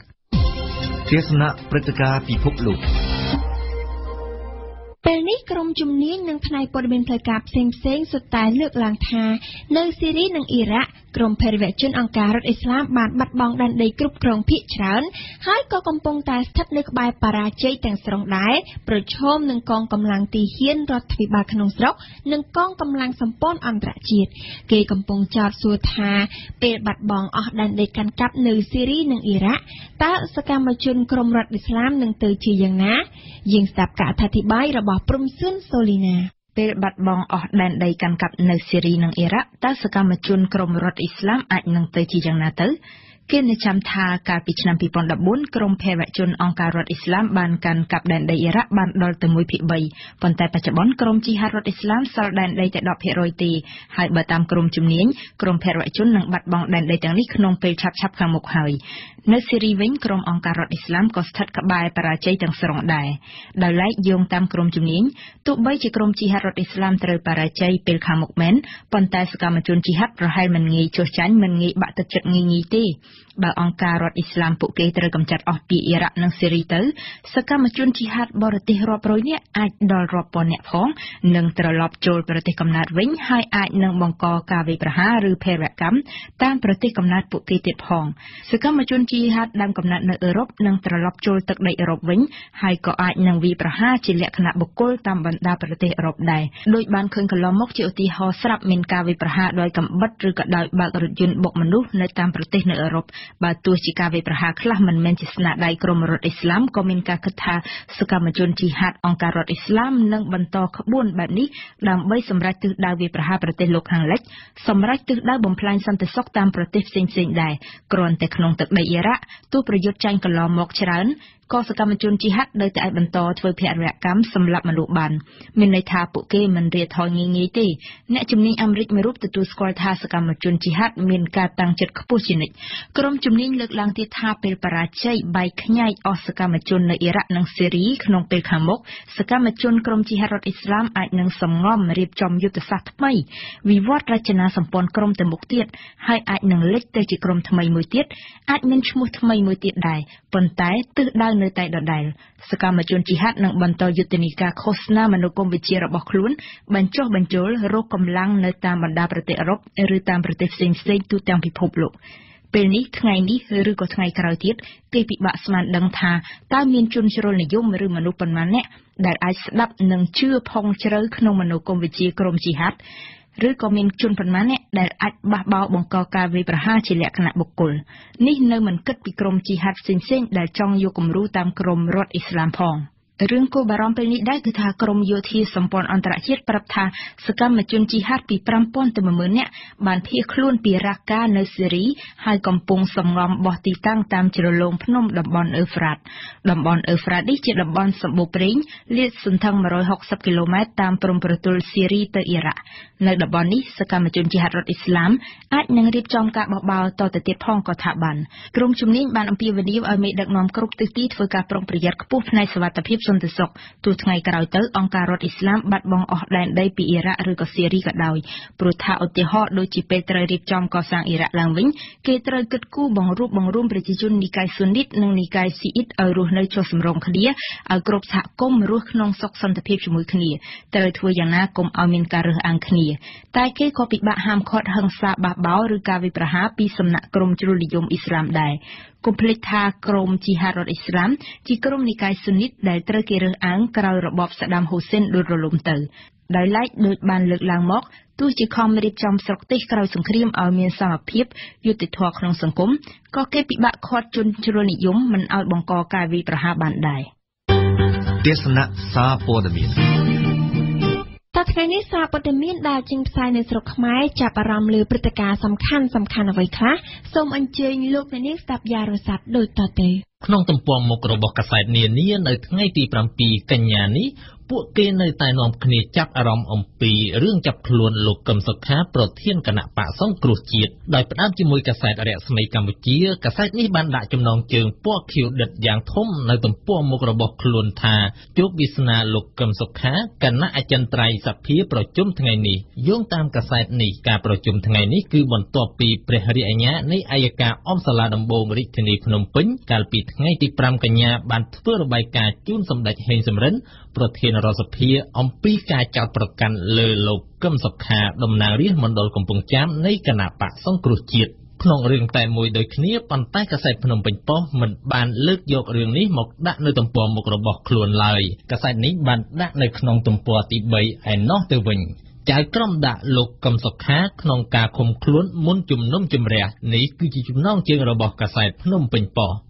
ទេសនាព្រឹត្តិការណ៍ពិភពលោក ពេល នឹងផ្នែកព័ត៌មានផ្លូវការផ្សេងៗសុទ្ធតែលើកឡើងថានៅសេរីនិងអ៊ីរ៉ាក់ក្រមភេរវៈជនអង្គការរដ្ឋអ៊ីស្លាមបានបាត់បង់ដែនដីគ្រប់គ្រងភាគច្រើនហើយក៏កំពុងតែស្ថិតនៅក្បែរប៉ារាជ័យទាំងស្រុងដែរប្រឈមនឹងកងកម្លាំងទីហ៊ានរដ្ឋវិបាលក្នុងស្រុកនិងកងកម្លាំងសម្ព័ន្ធអន្តរជាតិគេកំពុងចោទសួរថាពេលបាត់បង់អស់ដែនដីកាន់កាប់នៅសេរីនិងអ៊ីរ៉ាក់តើសកម្មជនក្រមរដ្ឋអ៊ីស្លាម អាចនឹងទៅជាយ៉ាងណាទៅគេនិយាយថាការពីឆ្នាំ ឥស្លាមពួកគេត្រូវកម្ចាត់អស់ពីអ៊ីរ៉ាក់និងសេរីទៅសកម្មជនជីហាតបរទេសរាប់រយនាក់អាចដល់រាប់ពាន់នាក់ផងនិងត្រឡប់ចូលប្រទេសកំណើតវិញហើយអាចនឹងបង្កការវាយប្រហារឬភេរវកម្មតាមប្រទេសកំណើតពួកគេទៀតផងសកម្មជនជីហាតដើមកំណត់នៅអឺរ៉ុបនិងត្រឡប់ចូលទឹកដីអឺរ៉ុបវិញហើយក៏អាចនឹងវាយប្រហារជាលក្ខណៈបុគ្គលតាមបណ្ដាប្រទេសអឺរ៉ុបដែរដោយបានឃើញកន្លងមកជាឧទាហរណ៍ស្រាប់មានការវាយប្រហារខ្លះមិនមែនជាស្នាដៃ ក្រុមរដ្ឋអ៊ីស្លាមនឹងបន្តខបួនបែបនេះដើម្បីសម្រេចទិសដៅវាយប្រហារប្រទេសលោកខាងលិចសម្រេចទិសដៅបំផ្លាញសន្តិសុខតាមប្រទេសផ្សេងៗដែរគ្រាន់តែក្នុងទឹកដីអ៊ីរ៉ាក់ទូប្រយុទ្ធចាញ់កន្លងមកច្រើនក៏សកម្មជនជីហាតនៅតែអាចបន្តធ្វើភេរវកម្មសម្លាប់មនុស្សបានមានន័យថាពួកគេមិនរាថយងាយងាយទេអ្នកជំនាញអាមេរិកមួយរូបទទួលស្គាល់ថាសកម្មជនជីហាតមានការតាំងចិត្តខ្ពស់ជានិច្ច ក្រុមជំនាញលើកឡើងទៀតថាពេលបរាជ័យបែកខ្ញែកអស់សកម្មជននៅអ៊ីរ៉ាក់និងសេរីក្នុងពេលខាងមុខសកម្មជនក្រុមជីហាតអ៊ីស្លាមអាចនឹងសម្ងំរៀបចំយុទ្ធសាស្ត្រថ្មីវិវត្តរចនាសម្ព័ន្ធក្រុមទៅមុខទៀតហើយអាចនឹងលេចទៅជាក្រុមថ្មីមួយទៀតអាចមានឈ្មោះថ្មីមួយទៀតដែរប៉ុន្តែទិសដៅនៅតែដដែលសកម្មជនជីហាតនឹងបន្តយុទ្ធនាការឃោសនាមនោគមវិជ្ជារបស់ខ្លួនបញ្ចុះបញ្ចូលរោគកម្លាំងនៅតាមបណ្ដាប្រទេសអឺរ៉ុបឬតាមប្រទេសផ្សេងៗទូទាំងពិភពលោក ពេលនេះថ្ងៃនេះឬក៏ថ្ងៃក្រោយទៀតគេពិបាកស្មានដឹងថាតើមានជនជ្រុលនិយមឬមនុស្សប៉ុន្មានអ្នកដែលអាចស្ដាប់និងជឿផងជ្រៅក្នុងមនោគមវិជ្ជាក្រុមជីហាតឬក៏មានជនប៉ុន្មានអ្នកដែលអាចបះបោរបង្កការវាយប្រហារជាលក្ខណៈបុគ្គលនេះនៅមិនគិតពីក្រុមជីហាតផ្សេងៗដែលចង់យកគំរូតាមក្រុមរដ្ឋអ៊ីស្លាមផង រឿងគោលបារំពេលនេះដែរគឺថាក្រមយោធាសម្ព័ន្ធអន្តរជាតិប្រាប់ថាសកម្មជនជីហាតពី 5000 ទៅ 10000 នាក់បានភៀសខ្លួនពីរ៉ាកានៅសេរីហើយកំពុងសម្ងំបោះទីតាំងតាមជ្រលងភ្នំតំបន់អឺហ្វ្រ៉ាតតំបន់អឺហ្វ្រ៉ាតនេះជាតំបន់សម្បូរប្រេងលាតសន្ធឹង 160 គីឡូម៉ែត្រតាមព្រំប្រទល់សេរីទៅអ៊ីរ៉ាក់នៅតំបន់នេះសកម្មជនជីហាតរដ្ឋអ៊ីស្លាមអាចនឹងរៀបចំការបះបោរតទៅទៀតផងក៏ថាបានក្រុមជំនាញបានអំពាវនាវឲ្យមេដឹកនាំគ្រប់ទិសទីធ្វើការប្រុងប្រយ័ត្នខ្ពស់ផ្នែកសុវត្ថិភាពសន្តិសុខទោះ ថ្ងៃក្រោយទៅអង្គការរដ្ឋអ៊ីស្លាមបាត់បង់អស់ដែនដីពីអ៊ីរ៉ាក់ឬក៏សេរីក៏ដោយព្រោះថាឧទាហរណ៍ដូចជាពេលត្រូវរៀបចំកសាងអ៊ីរ៉ាក់ឡើងវិញគេត្រូវគិតគូរបង្រួបបង្រួមប្រជាជននិកាយស៊ុននីតនិងនិកាយស៊ីអ៊ីតឲ្យរស់នៅចុះសម្រុងគ្នាឲ្យគ្រប់សហគមន៍រស់ក្នុងសុខសន្តិភាពជាមួយគ្នាត្រូវធ្វើយ៉ាងណាកុំឲ្យមានការរើសអើងគ្នាតែគេក៏ពិបាកហាមឃាត់ហិង្សាបះបោរឬការវាយប្រហារពីសំណាក់ក្រុមជ្រុលនិយមអ៊ីស្លាមដែរ គំភ្លេចថាក្រមជីហាតរដ្ឋអ៊ីស្លាមជាក្រុមនិកាយស៊ុននីតដែលត្រូវគេរើសអើងក្រោយរបបសាដាមហ៊ូសេនដូចរលំទៅដោយឡែកដូចបានលើកឡើងមកទោះជាខំរៀបចំស្រុកទេសក្រោយសង្គ្រាមឲ្យមានសន្តិភាពយុត្តិធម៌ក្នុងសង្គមក៏គេពិបាកខាត់ជនជ្រុលនិយមមិនឲ្យបង្កការវាយប្រហារបានដែរ ក្នុងទំព័រមុខរបស់កាសែតនានានៅថ្ងៃទី 7 កញ្ញានេះពួកគេនៅតែនាំគ្នាចាប់អារម្មណ៍អំពីរឿងចាប់ខ្លួនលោកកឹមសុខាប្រធានគណៈបក្សសង្គ្រោះជាតិដោយផ្ដើមជាមួយកាសែតរស្មីកម្ពុជាកាសែតនេះបានដាក់ចំណងជើងពណ៌ខៀវដិតយ៉ាងធំនៅទំព័រមុខរបស់ខ្លួនថាជោគវាសនាលោកកឹមសុខាគណៈអចិន្ត្រៃយ៍សភាប្រជុំថ្ងៃនេះយោងតាមកាសែតនេះការប្រជុំថ្ងៃនេះគឺបន្ទាប់ពីព្រះរាជអាជ្ញានៃអัยការអមសាលាដំបងរាជធានីភ្នំពេញកាលពីថ្ងៃទី 5 កញ្ញាបានធ្វើរបាយការណ៍ជូនសម្ដេចហេងសំរិនប្រធាន จากក្រុមដាក់លោកកឹមសុខាក្នុងការឃុំខ្លួនមុនជំនុំជម្រះនេះគឺជាចំណងជើងរបស់កាសែតភ្នំពេញប៉ុស្តិ៍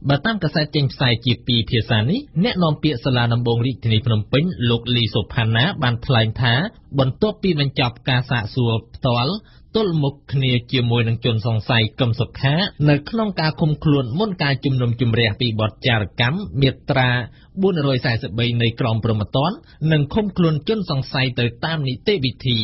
ទល់មុខគ្នាជាមួយនឹងជនសង្ស័យកម្មសខានៅក្នុងការឃុំខ្លួនមុនការជំនុំជម្រះពីបទចោរកម្មមាត្រា 443 នៃក្រមព្រហ្មទណ្ឌនិងឃុំខ្លួនជនសង្ស័យទៅតាមនីតិវិធី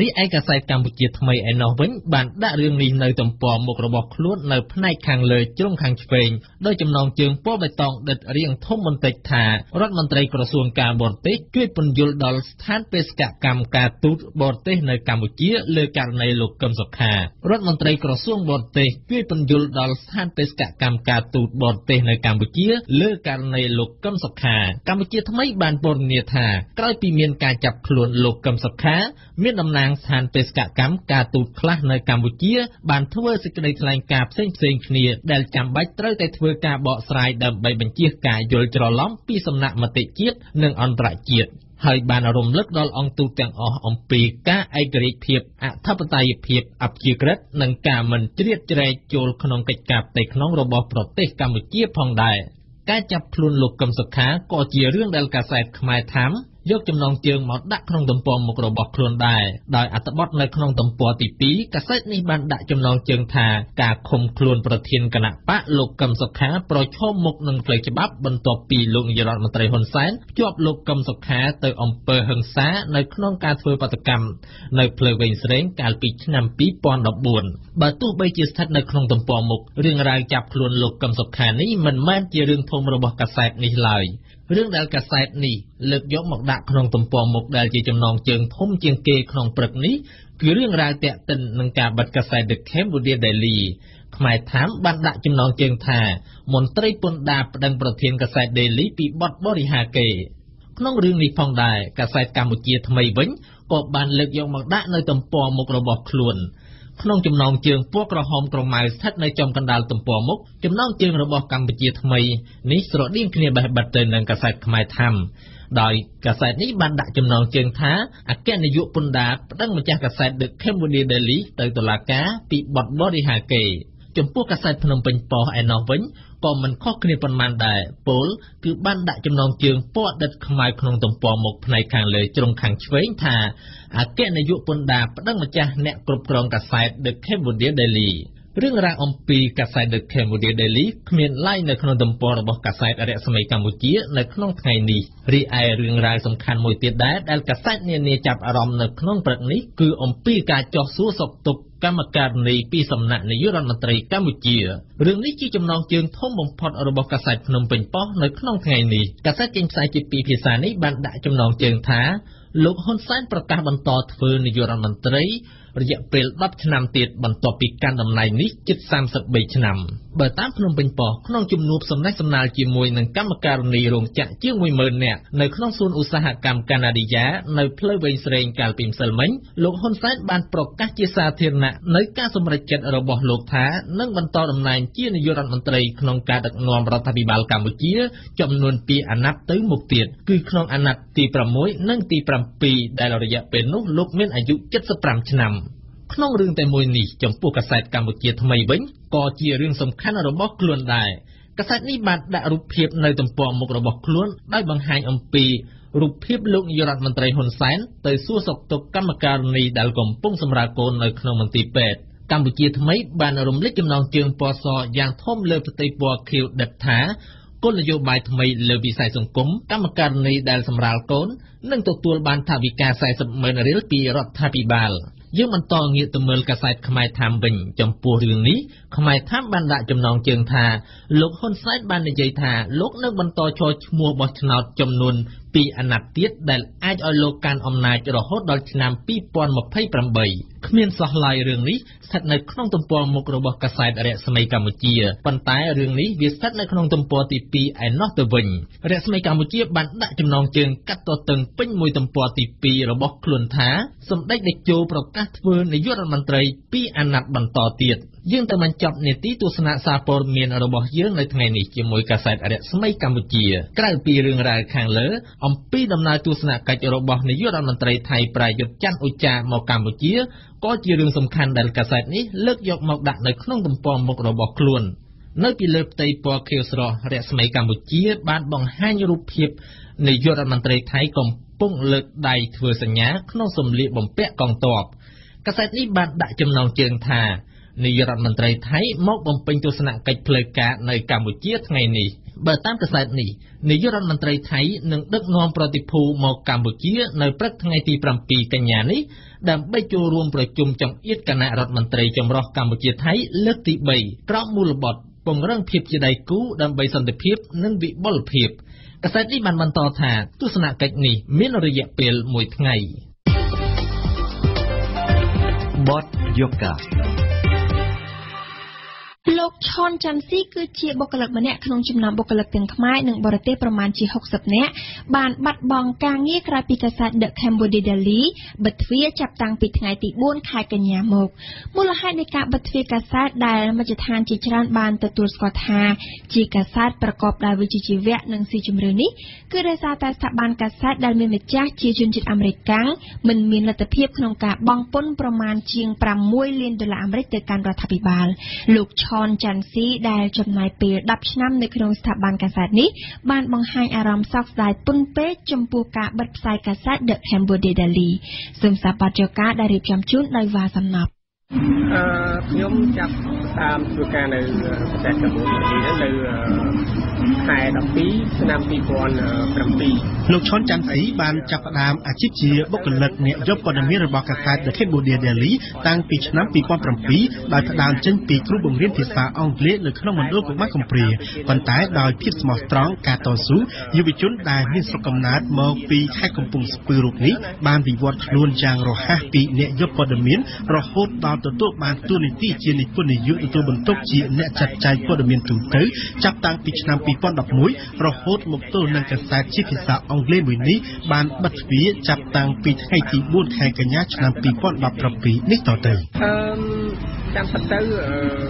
រីឯកាសែតកម្ពុជាថ្មីឯនោះវិញបានដាក់រឿងនេះនៅទំព័រមុខរបស់ខ្លួននៅផ្នែកខាងលើជ្រុងខាងឆ្វេងដោយចំណងជើងពោលបៃតងដិតរៀងធំបន្តិចថារដ្ឋមន្ត្រីក្រសួងការបរទេសជួយពន្យល់ដល់ស្ថានបេសកកម្មការទូតបរទេសនៅកម្ពុជាលើករណីលោកកឹមសុខារដ្ឋមន្ត្រីក្រសួងបរទេសជួយពន្យល់ដល់ស្ថានបេសកកម្មការទូតបរទេសនៅកម្ពុជាលើករណីលោកកឹមសុខា រដ្ឋមន្ត្រីក្រសួងបរទេសជួយពន្យល់ដល់ស្ថានបេសកកម្មការទូតខ្លះនៅកម្ពុជាលើករណីលោកកឹមសុខាកម្ពុជាថ្មីបានពរនាថាក្រោយពីមានការចាប់ខ្លួនលោកកឹមសុខាមានតំណែងស្ថានបេសកកម្មការទូតខ្លះនៅកម្ពុជាបានធ្វើសេចក្តីថ្លែងការណ៍ផ្សេងៗគ្នាដែលចាំបាច់ត្រូវតែធ្វើការបកស្រាយដើម្បីបញ្ជាក់ការយល់ច្រឡំពីសំណាក់មតិជាតិនិងអន្តរជាតិ ហើយបានរំលឹកដល់អង្គទូទាំងអស់អំពីការឯករាជ្យភាពអធិបតេយ្យភាពអធិបតេយ្យភាព យកចំណងជើងមកដាក់ក្នុងទំព័រមុខរបស់ខ្លួនដែរដោយអត្ថបទនៅក្នុងទំព័រទី រឿងដែលកាសែតនេះលើកយកមកដាក់ក្នុងទំព័រមុខដែលជាចំណងជើងធំជាងគេក្នុងព្រឹកនេះគឺរឿងរ៉ាវទាក់ទិននឹងការបិទកាសែត The Cambodia Daily ខ្មែរថាមបានដាក់ចំណងជើងថាមន្ត្រីពន្ធដារប្តឹងប្រធានកាសែត Daily ពីបទបរិហាកេរ្តិ៍ក្នុងរឿងនេះផងដែរកាសែតកម្ពុជាថ្មីវិញក៏បានលើកយកមកដាក់នៅទំព័រមុខរបស់ខ្លួន ក្នុងចំណងជើងពណ៌ក្រហមក្រមៅស្ថិតនៅចំកណ្ដាលទំព័រមុខចំណងជើងរបស់កម្ពុជាថ្មីនេះស្រដៀងគ្នាបែបបិទទៅនឹងកាសែតខ្មែរថាមដោយកាសែតនេះបានដាក់ចំណងជើងថាអគ្គនាយកពន្ធដារប្តឹងម្ចាស់កាសែត The Cambodia Daily ទៅតុលាការពីបទបរិហាកេរ្តិ៍ ចំពោះកាសែតភ្នំពេញប៉ុស្តិ៍ឯនោះវិញក៏មិនខុសគ្នាប៉ុន្មានដែរពោលគឺបានដាក់ចំណងជើងពណ៌ដិតខ្មៅក្នុងទំព័រមុខផ្នែកខាងលើជ្រុងខាងឆ្វេងថាអគ្គនាយកពន្ធដារប្តឹងម្ចាស់អ្នកគ្រប់គ្រងកាសែត The Cambodia Daily រឿងរ៉ាវអំពីកាសែត The Cambodia Daily គ្មានឡាយនៅក្នុងទំព័ររបស់កាសែតអរិយសម័យកម្ពុជានៅក្នុងថ្ងៃនេះរីឯរឿងរ៉ាវសំខាន់មួយទៀតដែរដែលកាសែតនានាចាប់អារម្មណ៍នៅក្នុងព្រឹកនេះគឺអំពីការចោះសួរសុខទុក្ខ កម្មការនីពីសំណាក់នាយករដ្ឋមន្ត្រីកម្ពុជារឿងនេះជាចំណងជើងធំបំផុតរបស់កាសែតភ្នំពេញប៉ុស្តិ៍នៅក្នុងថ្ងៃនេះកាសែតចេញផ្សាយជា នៅការសម្រេចចិត្តរបស់លោកថានឹងបន្តដំណែងជានាយករដ្ឋមន្ត្រីក្នុងការដឹកនាំរដ្ឋាភិបាលកម្ពុជាចំនួនពីអាណត្តិទៅមុខទៀតគឺក្នុងអាណត្តិទី 6 និងទី 7 ដែលរយៈពេលនោះលោកមានអាយុ 73 ឆ្នាំ ក្នុងរឿងតែមួយនេះចំពោះកាសែតកម្ពុជាថ្មីវិញក៏ជារឿងសំខាន់របស់ខ្លួនដែរកាសែតនេះបានដាក់រូបភាពនៅទំព័រមុខរបស់ខ្លួនដោយបង្ហាញអំពី រូបភាពលោកនាយករដ្ឋមន្ត្រីហ៊ុនសែនទៅសួរសុខទុក្ខកម្មការនីដែលកំពុងសម្រាលកូននៅក្នុងមន្ទីរពេទ្យកម្ពុជាថ្មីបានរំលេចចំណងជើងពណ៌សយ៉ាងធំលើផ្ទៃពណ៌ខៀវដិតថាគោលនយោបាយថ្មីលើវិស័យសង្គមកម្មការនីដែលសម្រាលកូននឹងទទួលបានថវិកា 40,000 រៀលពីរដ្ឋាភិបាល យើងបន្តងាកទៅមើលកាសែតខ្មែរថាមវិញចំពោះរឿងនេះខ្មែរថាមបានដាក់ចំណងជើងថាលោកហ៊ុនសែនបាននិយាយថាលោកនឹងបន្តឈរឈ្មោះបោះឆ្នោតចំនួន 2 យើងទៅបានចាប់នេតិទស្សនៈសាព័ត៌មានរបស់យើងនៅថ្ងៃនេះជាមួយកាសែតអរិយសម័យកម្ពុជាក្រៅពីរឿងរ៉ាវខាងលើអំពីដំណើរទស្សនកាយរបស់នាយករដ្ឋមន្ត្រីថៃ នៅពីលើផ្ទៃពណ៌ខៀវស្រស់រស្មីកម្ពុជាបានបង្ហាញរូបភាពនាយករដ្ឋមន្ត្រីថៃកំពុងលើកដៃធ្វើសញ្ញាក្នុងសម្លៀកបំពាក់កងទ័ព នេះរដ្ឋមន្ត្រីថៃមកបំពេញទស្សនកិច្ចផ្លូវការនៅកម្ពុជាថ្ងៃនេះ លោកឈុនចាន់ស៊ីគឺជាបុគ្គលិកម្នាក់ក្នុងចំណោមបុគ្គលិកទាំងខ្មែរនិងបរទេសប្រមាណជា 60 នាក់បានបាត់បង់ការងារក្រោយពីកាសែត The Cambodia Daily បិទទ្វារចាប់តាំងពីថ្ងៃទី 4 ខែកញ្ញាមកមូលហេតុនៃការ ចាន់ស៊ីដែលចំណាយពេល 10 ឆ្នាំនៅក្នុងស្ថាប័នកាសែតនេះបានបង្ហាញអារម្មណ៍សោកស្ដាយពន់ពេកចំពោះការបិទផ្សាយកាសែត The Cambodia Daily សូមសាបត់យកការដែលរៀបចំជូនដោយវ៉ាសំណប់ ខ្ញុំចាប់តាមធ្វើការនៅផ្ទះកម្ពុជានេះនៅខែ ទទួលបានតួនាទីជានិពន្ធនាយកទទួលបន្ទុកជាអ្នកចាត់ចែងព័ត៌មានទូទៅចាប់តាំងពីឆ្នាំ 2011 រហូតមកទល់នឹងកាសែតជាភាសាអង់គ្លេសមួយនេះបានបិទទ្វារចាប់តាំងពីថ្ងៃទី 4 ខែ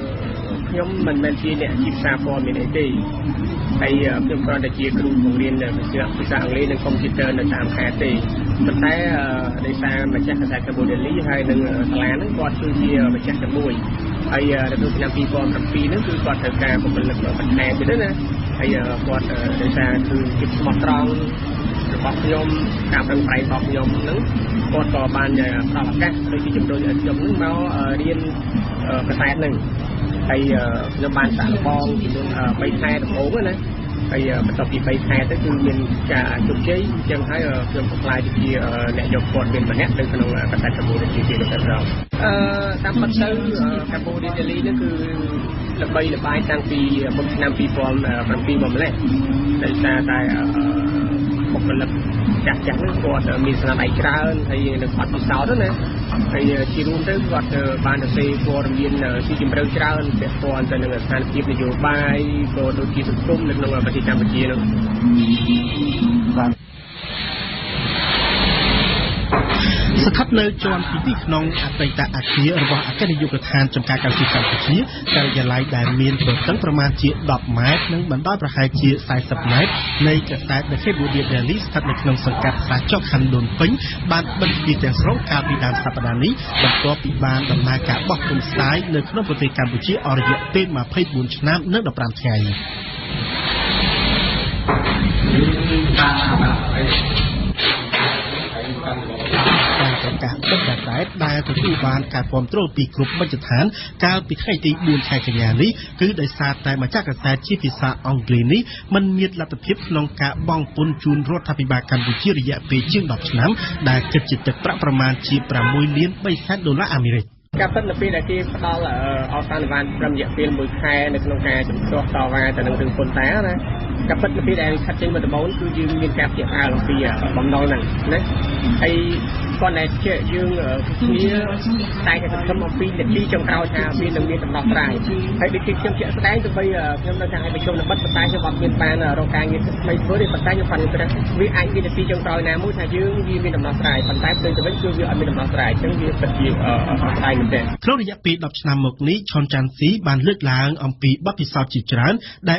កញ្ញា ឆ្នាំ 2017 នេះតទៅ ខ្ញុំមិនមែនជាអ្នកជាភាសាព័ត៌មានអីទេហើយខ្ញុំគ្រាន់តែជាគ្រូបង្រៀនភាសាអង់គ្លេសនៅ របស់ខ្ញុំតាមប្រឹងប្រែងរបស់ខ្ញុំនឹងគាត់ក៏បានប្រកាសទៅជាជំរុញឲ្យខ្ញុំនឹង បុគ្គលិកចាស់ៗគាត់មានស្នាដៃច្រើនហើយគាត់បានទៅសេព័ត៌មានស៊ីជម្រៅច្រើនពាក់ព័ន្ធទៅនឹងស្ថានភាពនយោបាយក៏ដូចជាសង្គមនៅក្នុងប្រទេសកម្ពុជានោះ ស្ថិតនៅជាន់ទី2ក្នុងអតីតអគាររបស់អគ្គនាយកដ្ឋានចំការកម្ពុជា 10 ម៉ែត្រនិងបណ្ដោយប្រហែលជា 40 ម៉ែត្រនៃកាសែត ការទទួលបានការគ្រប់គ្រងពីគ្រប់មជ្ឈដ្ឋានកាលពីថ្ងៃទី 4 ខែកញ្ញានេះគឺដោយសារតែម្ចាស់កាសែតជាភាសាអង់គ្លេសនេះមិនមានលទ្ធភាពក្នុងការបង់ពន្ធជូនរដ្ឋាភិបាលកម្ពុជារយៈពេលជាង 10 ឆ្នាំដែលគិតជាទឹកប្រាក់ប្រមាណជា $6.3 លានអាមេរិក ក្នុងរយៈពេល លោកថាការបំពេញការងារជាអ្នកកសែត គាត់បង្រៀនមិនចំនួនក្រោយអ្នកដែលអត់មានបទពិសោធន៍ចូលរបស់នោះក៏អាចខ្លាយទៅជាអ្នកសាព័រមានអាជីវកម្មបានដែរហើយយើងមើលឃើញស្រាប់ហើយបុគ្គលិកមួយចំនួនដែលនៅស្ថាប័នសង្គមជាអ្នកប្រតិបត្តិនៅឯហ្នឹងក៏គាត់ចេញពីការកសែតកម្ពុជាដែលនេះដែរហើយម្យ៉ាងវិញទៀតពាក់ព័ន្ធទៅនឹងពូកការងារយើងបានឆ្លងកាត់ទាំងពិបាក ก็เป็นเรื่องประมาณจิตราน ไอ้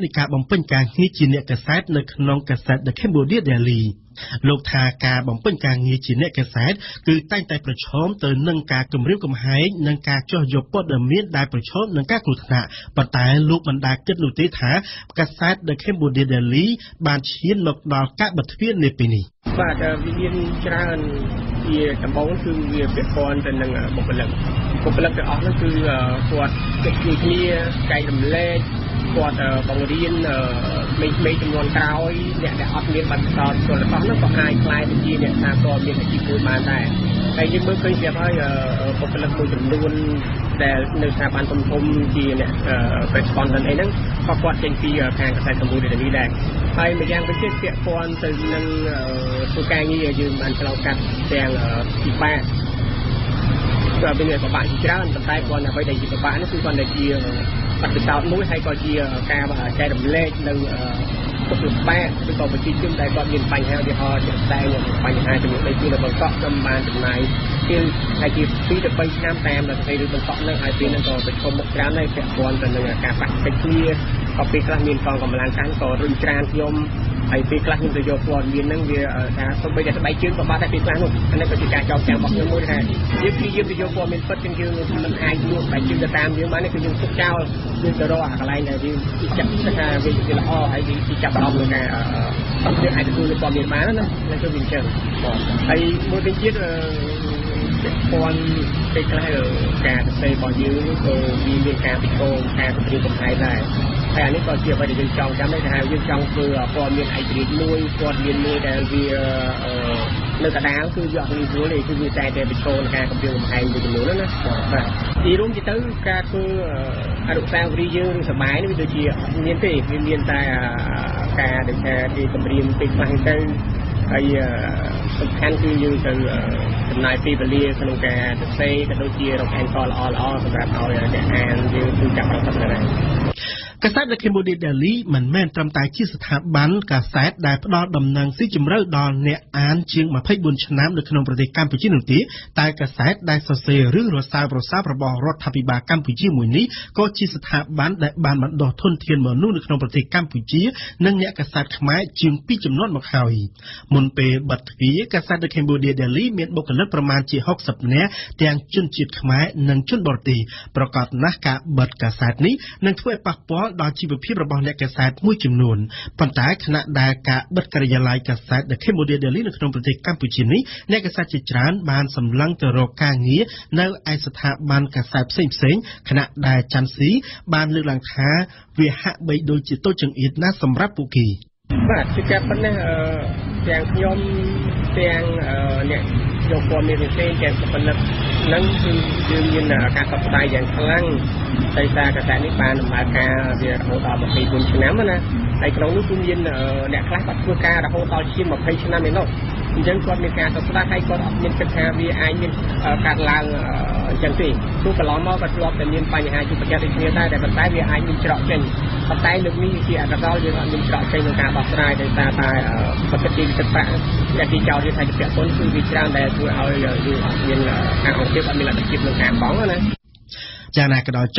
ปีกลักษณ์มันจะยกพรมีนนั่น តែនេះក៏ជាអ្វីដែលយើងចង់ចាំដែរថាយើងចង់ធ្វើព័ត៌មានឯករាជ្យមួយព័ត៌មានមួយដែលវានៅកណ្ដាលគឺយកនេះស្រួលទេគឺវាតែតែប្រឈមការកម្ពុជាកំហែងមួយចំនួនហ្នឹងណាបាទទីរួមទីទៅការធ្វើអនុស្សាវរីយ៍យើងនឹងសម័យនេះវាដូចជាមានទេមានតែការដែលជាទីគម្រាមពេកខ្លាំងទៅហើយសំខាន់គឺយើងត្រូវណៃពីពលាក្នុងការសរសេរក៏ដូចជារកអេនកលល្អៗសម្រាប់ឲ្យអានយើងគឺចាប់រកសិនដែរ កាសែតដែលកម្ពុជា ដល់ជីវភាពរបស់អ្នកកសែតមួយចំនួនប៉ុន្តែគណៈដែលការ តែសារកសែតនេះបានដំណើរការវារហូតដល់ ចាណាក៏ដល់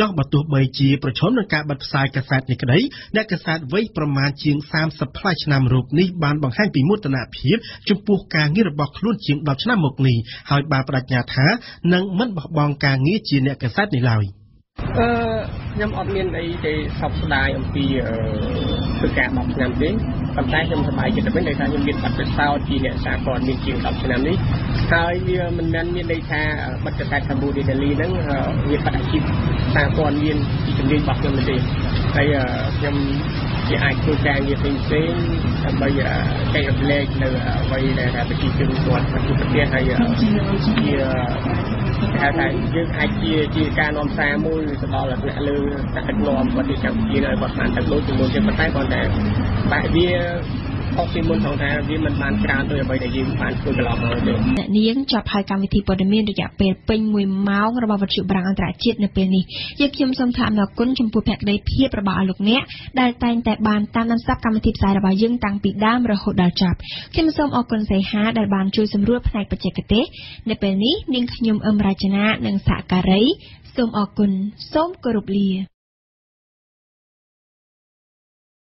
ចោះបើទោះបីជាប្រជុំនឹងការបិទផ្សាយកាសែតនេះក្តីអ្នកកាសែតវ័យប្រមាណជាង ហើយវាមិនមែនមានន័យថាបទកាសែតកម្ពុជាដេលីហ្នឹងវាបដិជីវសាព័ត៌មានជាជំនាញរបស់ខ្ញុំទេហើយខ្ញុំ អ្នកនាងចាប់ហើយកម្មវិធីព័ត៌មានរយៈពេលពេញមួយម៉ោងរបស់វិទ្យុបរាំងអន្តរជាតិនៅពេលនេះយើងខ្ញុំសូមថាអំណរគុណចំពោះភក្តីភាពរបស់លោកអ្នកដែលតែងតែបានតាមដានស្ដាប់កម្មវិធីផ្សាយរបស់យើងតាំងពីដើមរហូតដល់ចប់ខ្ញុំសូមអរគុណសីហាដែលបានជួយសម្រួលផ្នែកបច្ចេកទេសនៅពេលនេះនាងខ្ញុំអឹមរចនានិងសហការីសូមអរគុណសូមគោរពលា